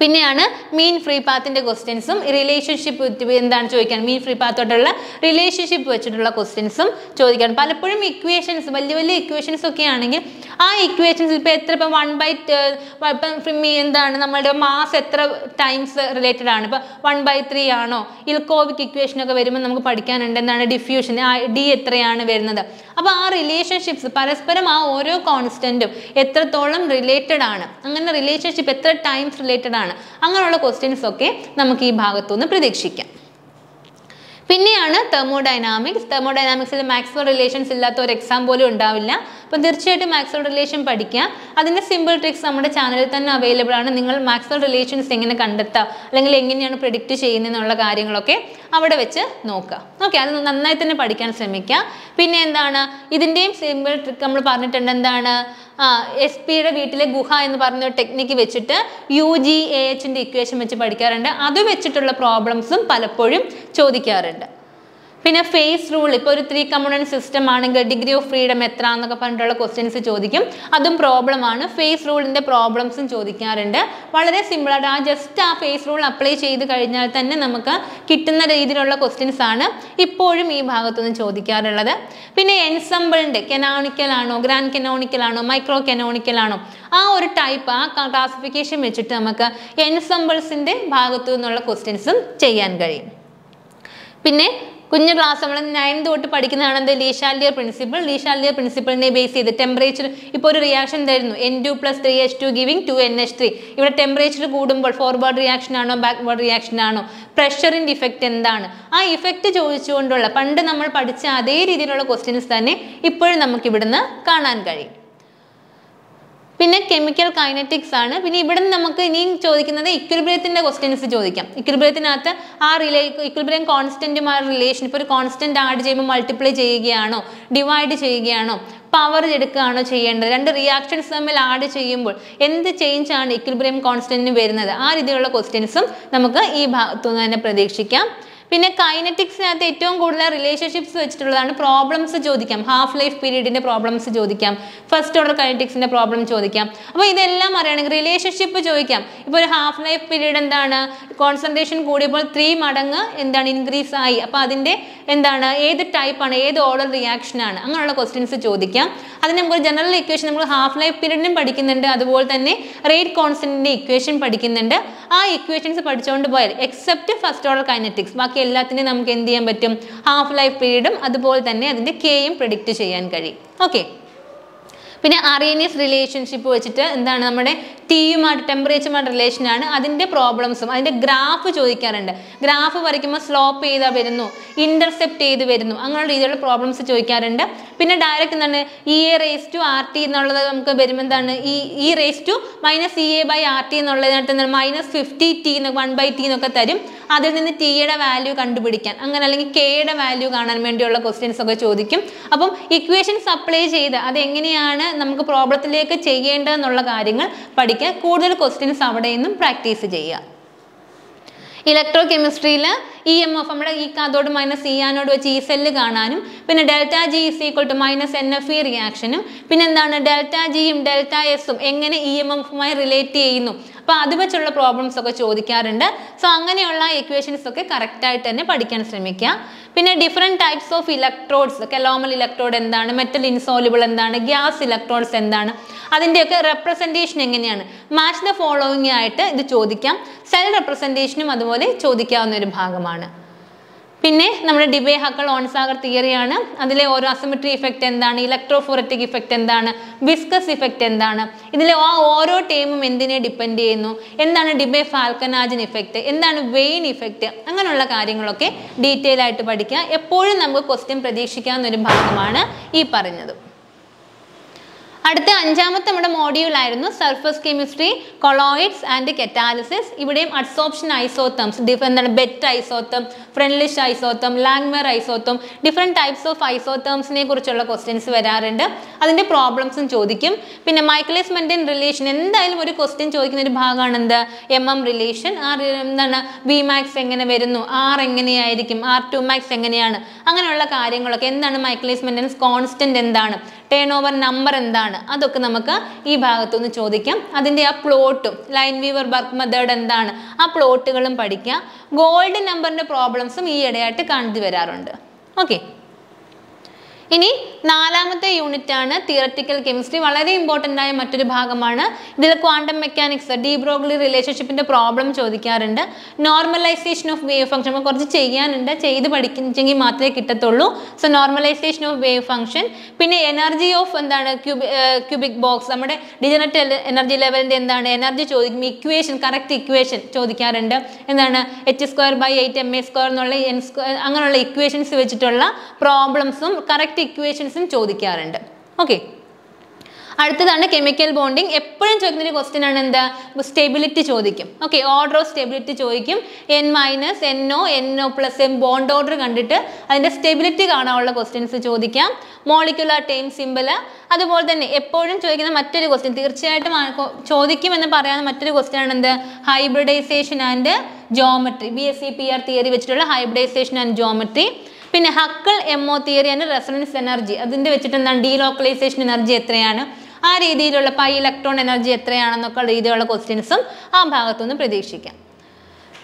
പിന്നെയാണ് മീൻ ഫ്രീ പാത്തിന്റെ ക്വസ്റ്റ്യൻസും റിലേഷൻഷിപ്പ് എന്താണ് ചോദിക്കാൻ മീൻ ഫ്രീ പാത്തോട്ടുള്ള റിലേഷൻഷിപ്പ് വെച്ചിട്ടുള്ള ക്വസ്റ്റ്യൻസും ചോദിക്കാൻ. പലപ്പോഴും ഇക്വേഷൻസ് വലിയ വലിയ ഇക്വേഷൻസ് ഒക്കെ ആണെങ്കിൽ ആ ഇക്വേഷൻസ് ഇപ്പോൾ എത്ര ഇപ്പം വൺ ബൈ ഇപ്പം എന്താണ് നമ്മളുടെ മാസ് എത്ര ടൈംസ് റിലേറ്റഡ് ആണ്, ഇപ്പോൾ വൺ ബൈ ത്രീ ആണോ, ഇൽക്കോവിക് ഇക്വേഷനൊക്കെ വരുമ്പോൾ നമുക്ക് പഠിക്കാനുണ്ട് എന്താണ് ഡിഫ്യൂഷൻ ഡി എത്രയാണ് വരുന്നത്. അപ്പോൾ ആ റിലേഷൻഷിപ്സ് പരസ്പരം ആ ഓരോ കോൺസ്റ്റൻറ്റും എത്രത്തോളം റിലേറ്റഡ് ആണ്, അങ്ങനെ റിലേഷൻഷിപ്പ് എത്ര ടൈംസ് റിലേറ്റഡ് ആണ്, അങ്ങനെയുള്ള ക്വസ്റ്റ്യൻസ് ഒക്കെ നമുക്ക് ഈ ഭാഗത്തുനിന്ന് പ്രതീക്ഷിക്കാം. പിന്നെയാണ് തെർമോഡൈനാമിക്സ്. തെർമോഡൈനാമിക്സിൽ മാക്സ്വെൽ റിലേഷൻസ് ഇല്ലാത്ത ഒരു എക്സാം പോലും ഉണ്ടാവില്ല. അപ്പം തീർച്ചയായിട്ടും മാക്സ്വെൽ റിലേഷൻ പഠിക്കുക. അതിൻ്റെ സിമ്പിൾ ട്രിക്സ് നമ്മുടെ ചാനലിൽ തന്നെ അവൈലബിൾ ആണ്. നിങ്ങൾ മാക്സ്വെൽ റിലേഷൻസ് എങ്ങനെ കണ്ടെത്താം അല്ലെങ്കിൽ എങ്ങനെയാണ് പ്രെഡിക്റ്റ് ചെയ്യുന്നതെന്നുള്ള കാര്യങ്ങളൊക്കെ അവിടെ വെച്ച് നോക്കുക. ഓക്കെ, അത് നന്നായി തന്നെ പഠിക്കാൻ ശ്രമിക്കുക. പിന്നെ എന്താണ് ഇതിൻ്റെയും സിമ്പിൾ ട്രിക്ക് നമ്മൾ പറഞ്ഞിട്ടുണ്ട്. എന്താണ് ആ എസ് പിയുടെ വീട്ടിലെ ഗുഹ എന്ന് പറഞ്ഞ ടെക്നിക്ക് വെച്ചിട്ട് യു ജി എ എച്ചിൻ്റെ ഇക്വേഷൻ വെച്ച് പഠിക്കാറുണ്ട്. അത് വെച്ചിട്ടുള്ള പ്രോബ്ലംസും പലപ്പോഴും ചോദിക്കാറുണ്ട്. പിന്നെ ഫേസ് റൂൾ, ഇപ്പോൾ ഒരു ത്രീ കമ്പോണൻറ്റ് സിസ്റ്റം ആണെങ്കിൽ ഡിഗ്രി ഓഫ് ഫ്രീഡം എത്ര എന്നൊക്കെ പറഞ്ഞിട്ടുള്ള ക്വസ്റ്റ്യൻസ് ചോദിക്കും. അതും പ്രോബ്ലമാണ്. ഫേസ് റൂളിൻ്റെ പ്രോബ്ലംസും ചോദിക്കാറുണ്ട്. വളരെ സിമ്പിളായിട്ട് ആ ജസ്റ്റ് ആ ഫേസ് റൂൾ അപ്ലൈ ചെയ്ത് കഴിഞ്ഞാൽ തന്നെ നമുക്ക് കിട്ടുന്ന രീതിയിലുള്ള ക്വസ്റ്റ്യൻസ് ആണ് ഇപ്പോഴും ഈ ഭാഗത്തുനിന്ന് ചോദിക്കാറുള്ളത്. പിന്നെ എൻസംബിളിൻ്റെ കെനോണിക്കൽ ആണോ, ഗ്രാൻഡ് കെനോണിക്കൽ ആണോ, മൈക്രോ കെനോണിക്കൽ ആണോ, ആ ഒരു ടൈപ്പ് ആ ക്ലാസിഫിക്കേഷൻ വെച്ചിട്ട് നമുക്ക് എൻസംബിൾസിൻ്റെ ഭാഗത്തു നിന്നുള്ള ക്വസ്റ്റ്യൻസും ചെയ്യാൻ കഴിയും. പിന്നെ കുഞ്ഞു ക്ലാസ് നമ്മൾ നയൻത് തൊട്ട് പഠിക്കുന്നതാണ് എന്ത് ലീഷാലിയർ പ്രിൻസിപ്പിൾ. ലീഷാലിയർ പ്രിൻസിപ്പിളിനെ ബേസ് ചെയ്ത് ടെമ്പറേച്ചർ, ഇപ്പോൾ ഒരു റിയാക്ഷൻ തരുന്നു N two plus three H two giving two N H three. ഇവിടെ ടെമ്പറേച്ചർ കൂടുമ്പോൾ ഫോർവേഡ് റിയാക്ഷൻ ആണോ ബാക്ക്വേർഡ് റിയാക്ഷൻ ആണോ, പ്രഷറിൻ്റെ ഇഫക്റ്റ് എന്താണ്, ആ ഇഫക്റ്റ് ചോദിച്ചുകൊണ്ടുള്ള പണ്ട് നമ്മൾ പഠിച്ച അതേ രീതിയിലുള്ള ക്വസ്റ്റ്യൻസ് തന്നെ ഇപ്പോഴും നമുക്ക് ഇവിടുന്ന് കാണാൻ കഴിയും. പിന്നെ കെമിക്കൽ കൈനറ്റിക്സ് ആണ്. പിന്നെ ഇവിടെ നമുക്ക് ഇനിയും ചോദിക്കുന്നത് ഇക്വിലിബ്രിയത്തിൻ്റെ ക്വസ്റ്റ്യൻസ് ചോദിക്കാം. ഇക്വിലിബ്രിയത്തിനകത്ത് ആ റിലേ ഇക്വിലിബ്രിയം കോൺസ്റ്റൻറ്റുമായ റിലേഷൻ, ഇപ്പോൾ ഒരു കോൺസ്റ്റൻറ്റ് ആഡ് ചെയ്യുമ്പോൾ മൾട്ടിപ്ലൈ ചെയ്യുകയാണോ ഡിവൈഡ് ചെയ്യുകയാണോ പവർ എടുക്കുകയാണോ ചെയ്യേണ്ടത്, രണ്ട് റിയാക്ഷൻസ് തമ്മിൽ ആഡ് ചെയ്യുമ്പോൾ എന്ത് ചേഞ്ച് ആണ് ഇക്വിലിബ്രിയം കോൺസ്റ്റൻറ്റിന് വരുന്നത്, ആ രീതിയിലുള്ള ക്വസ്റ്റ്യൻസും നമുക്ക് ഈ ഭാഗത്തുനിന്ന് തന്നെ പ്രതീക്ഷിക്കാം. പിന്നെ കൈനറ്റിക്സിനകത്ത് ഏറ്റവും കൂടുതൽ റിലേഷൻഷിപ്സ് വെച്ചിട്ടുള്ളതാണ്. പ്രോബ്ലംസ് ചോദിക്കാം, ഹാഫ് ലൈഫ് പീരീഡിൻ്റെ പ്രോബ്ലംസ് ചോദിക്കാം, ഫസ്റ്റ് ഓർഡർ കൈനറ്റിക്സിൻ്റെ പ്രോബ്ലം ചോദിക്കാം. അപ്പോൾ ഇതെല്ലാം അറിയണമെങ്കിൽ റിലേഷൻഷിപ്പ് ചോദിക്കാം. ഇപ്പോൾ ഒരു ഹാഫ് ലൈഫ് പീരീഡ് എന്താണ്, കോൺസെൻട്രേഷൻ കൂടിയപ്പോൾ ത്രീ മടങ്ങ് എന്താണ് ഇൻക്രീസ് ആയി, അപ്പോൾ അതിൻ്റെ എന്താണ് ഏത് ടൈപ്പാണ്, ഏത് ഓർഡർ റിയാക്ഷനാണ്, അങ്ങനെയുള്ള ക്വസ്റ്റ്യൻസ് ചോദിക്കാം. അതിന് നമുക്കൊരു ജനറൽ ഇക്വേഷൻ നമ്മൾ ഹാഫ് ലൈഫ് പീരീഡിനും പഠിക്കുന്നുണ്ട്, അതുപോലെ തന്നെ റേറ്റ് കോൺസ്റ്റൻറ്റിൻ്റെ ഇക്വേഷൻ പഠിക്കുന്നുണ്ട്. ആ ഇക്വേഷൻസ് പഠിച്ചുകൊണ്ട് പോയാൽ എക്സെപ്റ്റ് ഫസ്റ്റ് ഓർഡർ കൈനറ്റിക്സ് ബാക്കി എല്ലാത്തിനും നമുക്ക് എന്ത് ചെയ്യാൻ പറ്റും, ഹാഫ് ലൈഫ് പീരീഡും അതുപോലെ തന്നെ അതിൻ്റെ കെയും പ്രെഡിക്റ്റ് ചെയ്യാൻ കഴിയും. ഓക്കെ, പിന്നെ അറേനിയസ് റിലേഷൻഷിപ്പ് വെച്ചിട്ട് എന്താണ് നമ്മുടെ ടീയുമായിട്ട് ടെമ്പറേച്ചറുമായിട്ട് റിലേഷനാണ്, അതിൻ്റെ പ്രോബ്ലംസും അതിൻ്റെ ഗ്രാഫ് ചോദിക്കാറുണ്ട്. ഗ്രാഫ് വരയ്ക്കുമ്പോൾ സ്ലോപ്പ് ചെയ്താ വരുന്നു, ഇൻ്റർസെപ്റ്റ് ചെയ്ത് വരുന്നു, അങ്ങനെയുള്ള രീതിയിലുള്ള പ്രോബ്ലംസ് ചോദിക്കാറുണ്ട്. പിന്നെ ഡയറക്റ്റ് എന്താണ് E A raise to R T എന്നുള്ളത് നമുക്ക് വരുമ്പോൾ എന്താണ് ഈ E raise to minus E A by R T എന്നുള്ളതിനകത്ത് എന്താണ് മൈനസ് ഫിഫ്റ്റി ടി എന്നൊക്കെ വൺ ബൈ ടി എന്നൊക്കെ തരും. അതിൽ നിന്ന് ടിയുടെ വാല്യൂ കണ്ടുപിടിക്കാൻ അങ്ങനെ അല്ലെങ്കിൽ കെയുടെ വാല്യൂ കാണാൻ വേണ്ടിയുള്ള ക്വസ്റ്റ്യൻസ് ഒക്കെ ചോദിക്കും. അപ്പം ഇക്വേഷൻസ് അപ്ലൈ ചെയ്ത് അതെങ്ങനെയാണ് നമുക്ക് പ്രോബ്ലത്തിലേക്ക് ചെയ്യേണ്ടതെന്നുള്ള കാര്യങ്ങൾ പഠിക്കുക. കൂടുതൽ ക്വസ്റ്റ്യൻസ് അവിടെ നിന്നും പ്രാക്ടീസ് ചെയ്യുക. ഇലക്ട്രോ കെമിസ്ട്രിയിൽ ഇ എം എഫ് നമ്മുടെ ഈ കാഥോട് മൈനസ് ഇ ആനോട് വെച്ച് ഈ സെല്ല് കാണാനും, പിന്നെ delta G is equal to minus N F E റിയാക്ഷനും, പിന്നെ എന്താണ് ഡെൽറ്റ ജിയും ഡെൽറ്റ എസും എങ്ങനെ ഇ എം എഫുമായി റിലേറ്റ് ചെയ്യുന്നു, അപ്പോൾ അത് വെച്ചുള്ള പ്രോബ്ലംസ് ഒക്കെ ചോദിക്കാറുണ്ട്. സോ അങ്ങനെയുള്ള ഇക്വേഷൻസ് ഒക്കെ കറക്റ്റായിട്ട് തന്നെ പഠിക്കാൻ ശ്രമിക്കുക. പിന്നെ different types of electrodes, calomel electrode എന്താണ്, മെറ്റൽ ഇൻസോലുബിൾ എന്താണ്, ഗ്യാസ് ഇലക്ട്രോഡ്സ് എന്താണ്, അതിൻ്റെയൊക്കെ റെപ്രസെൻറ്റേഷൻ എങ്ങനെയാണ്, മാച്ച് ദ ഫോളോവിങ് ആയിട്ട് ഇത് ചോദിക്കാം. സെൽ റെപ്രസെൻറ്റേഷനും അതുപോലെ ചോദിക്കാവുന്ന ഒരു ഭാഗമാണ്. പിന്നെ നമ്മുടെ ഡിബേ ഹക്കൾ ഓൺസാഗർ തിയറിയാണ്. അതിലെ ഓരോ അസിമെട്രി ഇഫക്റ്റ് എന്താണ്, ഇലക്ട്രോഫോററ്റിക് ഇഫക്റ്റ് എന്താണ്, വിസ്കസ് ഇഫക്റ്റ് എന്താണ്, ഇതിലെ ആ ഓരോ ടേമും എന്തിനെ ഡിപ്പെൻഡ് ചെയ്യുന്നു, എന്താണ് ഡിബേ ഫാൽക്കനാജൻ ഇഫക്റ്റ്, എന്താണ് വെയിൻ ഇഫക്റ്റ്, അങ്ങനെയുള്ള കാര്യങ്ങളൊക്കെ ഡീറ്റെയിൽ ആയിട്ട് പഠിക്കുക. എപ്പോഴും നമുക്ക് ക്വസ്റ്റ്യൻ പ്രതീക്ഷിക്കാവുന്നൊരു ഭാഗമാണ് ഈ പറഞ്ഞത്. അടുത്ത അഞ്ചാമത്തെ നമ്മുടെ മോഡ്യൂളായിരുന്നു surface chemistry, colloids and catalysis. ഇവിടെയും അഡ്സോപ്ഷൻ ഐസോതേംസ്, ഡിഫ് എന്താണ് BET isotherm, Freundlich isotherm, Langmuir isotherm, different types of ഐസോതേംസിനെ കുറിച്ചുള്ള ക്വസ്റ്റ്യൻസ് വരാറുണ്ട്. അതിൻ്റെ പ്രോബ്ലംസും ചോദിക്കും. പിന്നെ മൈക്കലിസ്-മെന്റൻ റിലേഷൻ എന്തായാലും ഒരു ക്വസ്റ്റ്യൻ ചോദിക്കുന്ന ഒരു ഭാഗമാണ് എന്ത് എം എം റിലേഷൻ. ആ എന്താണ് വി മാക്സ് എങ്ങനെ വരുന്നു, ആർ എങ്ങനെയായിരിക്കും, ആർ ടു മാക്സ് എങ്ങനെയാണ്, അങ്ങനെയുള്ള കാര്യങ്ങളൊക്കെ. എന്താണ് മൈക്കലിസ്-മെന്റൻ കോൺസ്റ്റന്റ് എന്താണ്, turnover number എന്താണ് അതൊക്കെ നമുക്ക് ഈ ഭാഗത്തുനിന്ന് ചോദിക്കാം അതിന്റെ ആ പ്ലോട്ടും ലൈൻവീവർ ബർക്ക് മെത്തേഡ് എന്താണ് ആ പ്ലോട്ടുകളും പഠിക്കാം ഗോൾഡ് നമ്പറിന്റെ പ്രോബ്ലംസും ഈ ഇടയായിട്ട് കണ്ടു വരാറുണ്ട് ഓക്കേ ഇനി നാലാമത്തെ യൂണിറ്റ് ആണ് തിയററ്റിക്കൽ കെമിസ്ട്രി വളരെ ഇമ്പോർട്ടന്റ് ആയ മറ്റൊരു ഭാഗമാണ് ഇതിൽ ക്വാണ്ടം മെക്കാനിക്സ് ഡി ബ്രോഗ്ലി റിലേഷൻഷിപ്പിന്റെ പ്രോബ്ലം ചോദിക്കാറുണ്ട് നോർമലൈസേഷൻ ഓഫ് വേവ് ഫംഗ്ഷൻ കുറച്ച് ചെയ്യാനുണ്ട് ചെയ്ത് പഠിക്കുന്നെങ്കിൽ മാത്രമേ കിട്ടത്തുള്ളൂ so normalisation of wave function പിന്നെ എനർജി ഓഫ് എന്താണ് ക്യൂബിക് ബോക്സ് നമ്മുടെ ഡിജനറേറ്റ് എനർജി ലെവലിന്റെ എന്താണ് എനർജി ചോദിക്കും ഇക്വേഷൻ കറക്റ്റ് ഇക്വേഷൻ ചോദിക്കാറുണ്ട് എന്താണ് H square by eight M A square എന്നുള്ള എൻ സ്ക്വയർ അങ്ങനെയുള്ള ഇക്വേഷൻസ് വെച്ചിട്ടുള്ള പ്രോബ്ലംസും കറക്റ്റ് equations in ചോദിക്കാറുണ്ട് ഓക്കേ അടുത്തതാണ് കെമിക്കൽ ബോണ്ടിങ് എപ്പോഴും ചോദിക്കുന്ന ഒരു ക്വസ്റ്റ്യൻ ആണ് എന്താ സ്റ്റെബിലിറ്റി ചോദിക്കും ഓക്കെ ഓർഡർ ഓഫ് സ്റ്റെബിലിറ്റി ചോദിക്കും N minus N O N O plus M bond order കണ്ടിട്ട് അതിൻ്റെ സ്റ്റെബിലിറ്റി കാണാനുള്ള ക്വസ്റ്റ്യൻസ് ചോദിക്കാം മോളിക്കുലർ ടൈം സിമ്പിള് അതുപോലെ തന്നെ എപ്പോഴും ചോദിക്കുന്ന മറ്റൊരു ക്വസ്റ്റ്യൻ തീർച്ചയായിട്ടും ചോദിക്കുമെന്ന് പറയാവുന്ന മറ്റൊരു ക്വസ്റ്റ്യൻ ആണ് എന്ത് hybridisation and geometry B S E P R theory വെച്ചിട്ടുള്ള ഹൈബ്രിഡൈസേഷൻ ആൻഡ് ജോമെട്രി പിന്നെ ഹക്കൽ-എം ഒ തിയറി ആണ് റെസൊണൻസ് എനർജി അതിൻ്റെ വെച്ചിട്ട് എന്താണ് ഡീലോക്കലൈസേഷൻ എനർജി എത്രയാണ് ആ രീതിയിലുള്ള പൈ ഇലക്ട്രോൺ എനർജി എത്രയാണെന്നൊക്കെ രീതിയിലുള്ള ക്വസ്റ്റ്യൻസും ആ ഭാഗത്തുനിന്ന് പ്രതീക്ഷിക്കാം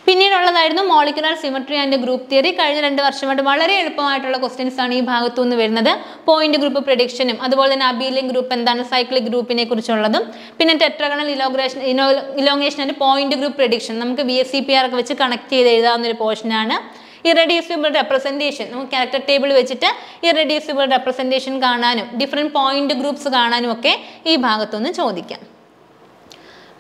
പിന്നീടുള്ളതായിരുന്നു molecular symmetry and group theory കഴിഞ്ഞ രണ്ട് വർഷമായിട്ട് വളരെ എളുപ്പമായിട്ടുള്ള ക്വസ്റ്റ്യൻസ് ആണ് ഈ ഭാഗത്തുനിന്ന് വരുന്നത് പോയിന്റ് ഗ്രൂപ്പ് പ്രൊഡിക്ഷനും അതുപോലെ തന്നെ അബീലിയൻ ഗ്രൂപ്പ് എന്താണ് സൈക്ലിക് ഗ്രൂപ്പിനെ കുറിച്ചുള്ളതും പിന്നെ tetragonal elongation elongation and point group prediction നമുക്ക് V S C P R ഒക്കെ വെച്ച് കണക്ട് ചെയ്ത് എഴുതാവുന്ന ഒരു പോർഷനാണ് ഇറഡ്യൂസിബിൾ റെപ്രസെൻറ്റേഷൻ നമുക്ക് ക്യാരക്ടർ ടേബിൾ വെച്ചിട്ട് ഇറഡ്യൂസിബിൾ റെപ്രസെൻറ്റേഷൻ കാണാനും ഡിഫറെൻറ്റ് പോയിന്റ് ഗ്രൂപ്പ്സ് കാണാനും ഒക്കെ ഈ ഭാഗത്തുനിന്ന് ചോദിക്കാം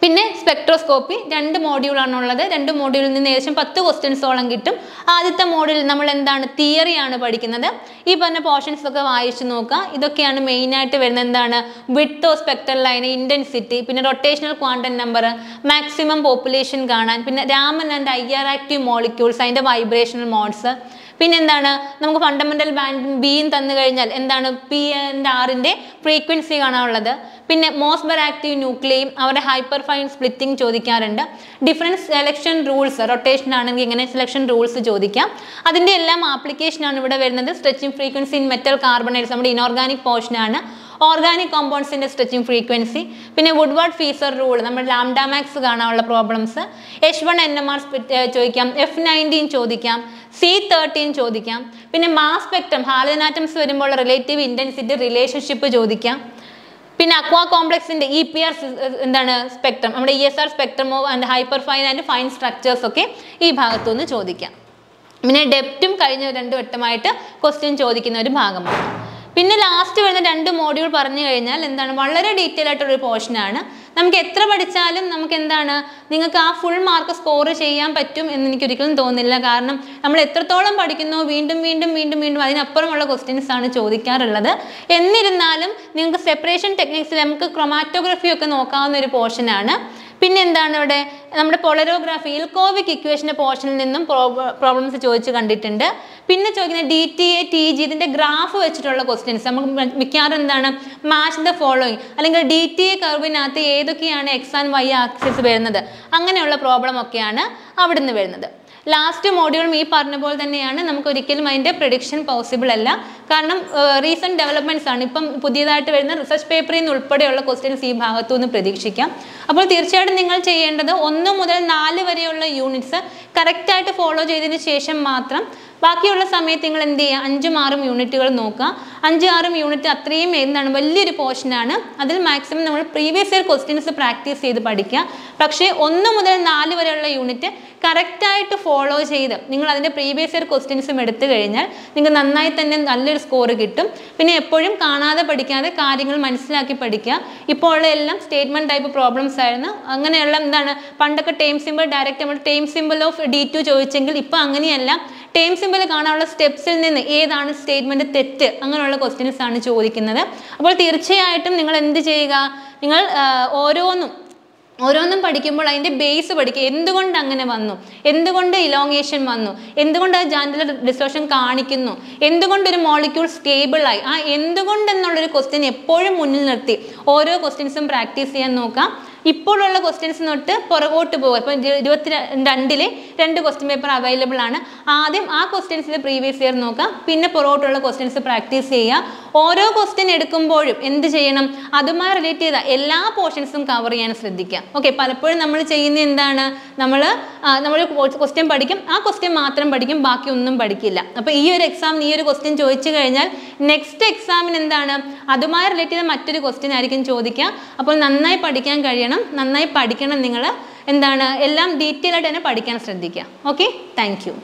പിന്നെ സ്പെക്ട്രോസ്കോപ്പി രണ്ട് മോഡ്യൂളാണുള്ളത് രണ്ട് മോഡ്യൂളിൽ നിന്ന് ഏകദേശം പത്ത് ക്വസ്റ്റ്യൻസോളം കിട്ടും ആദ്യത്തെ മോഡ്യൂളിൽ നമ്മൾ എന്താണ് തിയറിയാണ് പഠിക്കുന്നത് ഈ പറഞ്ഞ പോർഷൻസ് ഒക്കെ വായിച്ചു നോക്കുക ഇതൊക്കെയാണ് മെയിനായിട്ട് വരുന്നത് എന്താണ് width of spectral line intensity പിന്നെ rotational quantum number maximum population കാണാൻ പിന്നെ Raman and I R active molecules അതിൻ്റെ വൈബ്രേഷണൽ മോഡ്സ് പിന്നെന്താണ് നമുക്ക് ഫണ്ടമെന്റൽ ബാൻഡ് ബിയും തന്നു കഴിഞ്ഞാൽ എന്താണ് പി ആൻഡ് ആറിൻ്റെ ഫ്രീക്വൻസി കാണാനുള്ളത് പിന്നെ മോസ്ബർ ആക്റ്റീവ് ന്യൂക്ലിയും അവരുടെ ഹൈപ്പർ ഫൈൻ സ്പ്ലിറ്റിംഗ് ചോദിക്കാറുണ്ട് ഡിഫറെൻറ്റ് സെലക്ഷൻ റൂൾസ് റൊട്ടേഷൻ ആണെങ്കിൽ ഇങ്ങനെ സെലക്ഷൻ റൂൾസ് ചോദിക്കാം അതിൻ്റെ എല്ലാം ആപ്ലിക്കേഷനാണ് ഇവിടെ വരുന്നത് stretching frequency in metal carbonates നമ്മുടെ ഇനോർഗാനിക് പോർഷനാണ് ഓർഗാനിക് കോമ്പൗണ്ട്സിൻ്റെ സ്ട്രെച്ചിങ് ഫ്രീക്വൻസി പിന്നെ വുഡ്വാർഡ് ഫീസർ റൂൾ നമ്മുടെ ലാംഡ മാക്സ് കാണാനുള്ള problems H one N M R ചോദിക്കാം എഫ് നയൻറ്റീൻ ചോദിക്കാം സി തേർട്ടീൻ ചോദിക്കാം പിന്നെ മാസ് സ്പെക്ട്രം ഹാലജൻ ആറ്റംസ് വരുമ്പോൾ റിലേറ്റീവ് ഇൻറ്റൻസിറ്റി റിലേഷൻഷിപ്പ് ചോദിക്കാം പിന്നെ അക്വാ കോംപ്ലക്സിൻ്റെ ഇ പി ആർ എന്താണ് സ്പെക്ട്രം നമ്മുടെ ഇ എസ് ആർ സ്പെക്ട്രമോ and hyperfine and fine സ്ട്രക്ചേഴ്സൊക്കെ ഈ ഭാഗത്തുനിന്ന് ചോദിക്കാം പിന്നെ ഡെപ്റ്റും കഴിഞ്ഞ രണ്ടു വട്ടമായിട്ട് ക്വസ്റ്റ്യൻ ചോദിക്കുന്ന ഒരു ഭാഗമാണ് പിന്നെ ലാസ്റ്റ് വരുന്ന രണ്ട് മോഡ്യൂൾ പറഞ്ഞു കഴിഞ്ഞാൽ എന്താണ് വളരെ ഡീറ്റെയിൽ ആയിട്ടുള്ളൊരു പോർഷനാണ് നമുക്ക് എത്ര പഠിച്ചാലും നമുക്ക് എന്താണ് നിങ്ങൾക്ക് ആ ഫുൾ മാർക്ക് സ്കോർ ചെയ്യാൻ പറ്റും എന്ന് എനിക്കൊരിക്കലും തോന്നുന്നില്ല കാരണം നമ്മൾ എത്രത്തോളം പഠിക്കുന്നോ വീണ്ടും വീണ്ടും വീണ്ടും വീണ്ടും അതിനപ്പുറമുള്ള ക്വസ്റ്റ്യൻസ് ആണ് ചോദിക്കാറുള്ളത് എന്നിരുന്നാലും നിങ്ങൾക്ക് സെപ്പറേഷൻ ടെക്നിക്സിൽ നമുക്ക് ക്രൊമാറ്റോഗ്രഫി ഒക്കെ നോക്കാവുന്ന ഒരു പോർഷനാണ് പിന്നെ എന്താണ് ഇവിടെ നമ്മുടെ പോളരോഗ്രാഫി ഇൽകോവിക് ഇക്വേഷൻ്റെ പോർഷനിൽ നിന്നും പ്രോബ്ലംസ് ചോദിച്ച് കണ്ടിട്ടുണ്ട് പിന്നെ ചോദിക്കുന്ന D T A T G ഇതിൻ്റെ ഗ്രാഫ് വെച്ചിട്ടുള്ള ക്വസ്റ്റ്യൻസ് നമുക്ക് മിക്കവാറും എന്താണ് മാച്ച് ദ ഫോളോയിങ് അല്ലെങ്കിൽ ഡി ടി എ കർവിനകത്ത് ഏതൊക്കെയാണ് എക്സ് ആൻഡ് വൈ ആക്സിസ് വരുന്നത് അങ്ങനെയുള്ള പ്രോബ്ലം ഒക്കെയാണ് അവിടെ നിന്ന് വരുന്നത് ലാസ്റ്റ് മോഡ്യൂളും ഈ പറഞ്ഞ പോലെ തന്നെയാണ് നമുക്ക് ഒരിക്കലും അതിൻ്റെ പ്രഡിക്ഷൻ പോസിബിൾ അല്ല കാരണം റീസെൻറ്റ് ഡെവലപ്മെൻറ്റ്സ് ആണ് ഇപ്പം പുതിയതായിട്ട് വരുന്ന റിസർച്ച് പേപ്പറിൽ നിന്ന് ഉൾപ്പെടെയുള്ള ക്വസ്റ്റ്യൻസ് ഈ ഭാഗത്തുനിന്ന് പ്രതീക്ഷിക്കാം അപ്പോൾ തീർച്ചയായിട്ടും നിങ്ങൾ ചെയ്യേണ്ടത് ഒന്ന് മുതൽ നാല് വരെയുള്ള യൂണിറ്റ്സ് കറക്റ്റായിട്ട് ഫോളോ ചെയ്തതിന് ശേഷം മാത്രം ബാക്കിയുള്ള സമയത്ത് നിങ്ങൾ എന്ത് ചെയ്യുക അഞ്ചും ആറും യൂണിറ്റുകൾ നോക്കുക അഞ്ചും ആറും യൂണിറ്റ് അത്രയും എന്താണ് വലിയൊരു പോർഷനാണ് അതിൽ മാക്സിമം നമ്മൾ പ്രീവിയസ് ഇയർ ക്വസ്റ്റ്യൻസ് പ്രാക്ടീസ് ചെയ്ത് പഠിക്കുക പക്ഷേ ഒന്ന് മുതൽ നാല് വരെയുള്ള യൂണിറ്റ് കറക്റ്റായിട്ട് ഫോളോ ചെയ്ത് നിങ്ങൾ അതിൻ്റെ പ്രീവിയസ് ഇയർ ക്വസ്റ്റ്യൻസും എടുത്തു കഴിഞ്ഞാൽ നിങ്ങൾക്ക് നന്നായി തന്നെ നല്ലൊരു സ്കോർ കിട്ടും പിന്നെ എപ്പോഴും കാണാതെ പഠിക്കാതെ കാര്യങ്ങൾ മനസ്സിലാക്കി പഠിക്കുക ഇപ്പോൾ ഉള്ള എല്ലാം സ്റ്റേറ്റ്മെൻറ്റ് ടൈപ്പ് പ്രോബ്ലംസ് ആയിരുന്നു അങ്ങനെയുള്ള എന്താണ് പണ്ടൊക്കെ ടൈം സിമ്പിൾ ഡയറക്റ്റ് നമ്മൾ time simple of D two ചോദിച്ചെങ്കിൽ ഇപ്പോൾ അങ്ങനെയല്ല ടൈം സിമ്പിൾ കാണാനുള്ള സ്റ്റെപ്സിൽ നിന്ന് ഏതാണ് സ്റ്റേറ്റ്മെൻറ്റ് തെറ്റ് അങ്ങനെയുള്ള ക്വസ്റ്റ്യൻസ് ആണ് ചോദിക്കുന്നത് അപ്പോൾ തീർച്ചയായിട്ടും നിങ്ങൾ എന്ത് ചെയ്യുക നിങ്ങൾ ഓരോന്നും ഓരോന്നും പഠിക്കുമ്പോൾ അതിൻ്റെ ബേസ് പഠിക്കുക എന്തുകൊണ്ട് അങ്ങനെ വന്നു എന്തുകൊണ്ട് ഇലോങ്ങേഷൻ വന്നു എന്തുകൊണ്ട് ആ ജാൻഡുലർ ഡിസ്റ്റോർഷൻ കാണിക്കുന്നു എന്തുകൊണ്ട് ഒരു മോളിക്യൂൾ സ്റ്റേബിളായി ആ എന്തുകൊണ്ടെന്നുള്ളൊരു ക്വസ്റ്റ്യൻ എപ്പോഴും മുന്നിൽ നിർത്തി ഓരോ ക്വസ്റ്റ്യൻസും പ്രാക്ടീസ് ചെയ്യാൻ നോക്കാം ഇപ്പോഴുള്ള ക്വസ്റ്റ്യൻസ് തൊട്ട് പുറകോട്ട് പോകുക. ഇപ്പം ഇരുപത്തി രണ്ടിലെ രണ്ട് ക്വസ്റ്റ്യൻ പേപ്പർ അവൈലബിൾ ആണ്. ആദ്യം ആ ക്വസ്റ്റ്യൻസിൽ പ്രീവിയസ് ഇയർ നോക്കാം, പിന്നെ പുറകോട്ടുള്ള ക്വസ്റ്റ്യൻസ് പ്രാക്ടീസ് ചെയ്യുക. ഓരോ ക്വസ്റ്റ്യൻ എടുക്കുമ്പോഴും എന്ത് ചെയ്യണം, അതുമായി റിലേറ്റ് ചെയ്ത എല്ലാ പോർഷൻസും കവർ ചെയ്യാൻ ശ്രദ്ധിക്കുക. ഓക്കെ, പലപ്പോഴും നമ്മൾ ചെയ്യുന്നത് എന്താണ്, നമ്മൾ നമ്മൾ ക്വസ്റ്റ്യൻ പഠിക്കും, ആ ക്വസ്റ്റ്യൻ മാത്രം പഠിക്കും, ബാക്കി ഒന്നും പഠിക്കില്ല. അപ്പോൾ ഈ ഒരു എക്സാമിന് ഈ ഒരു ക്വസ്റ്റ്യൻ ചോദിച്ചു കഴിഞ്ഞാൽ നെക്സ്റ്റ് എക്സാമിന് എന്താണ്, അതുമായി റിലേറ്റ് ചെയ്ത മറ്റൊരു ക്വസ്റ്റ്യൻ ആയിരിക്കും ചോദിക്കുക. അപ്പോൾ നന്നായി പഠിക്കാൻ കഴിയണം, നന്നായി പഠിക്കണം. നിങ്ങൾ എന്താണ് എല്ലാം ഡീറ്റെയിൽ ആയിട്ട് തന്നെ പഠിക്കാൻ ശ്രദ്ധിക്കുക. Okay, thank U.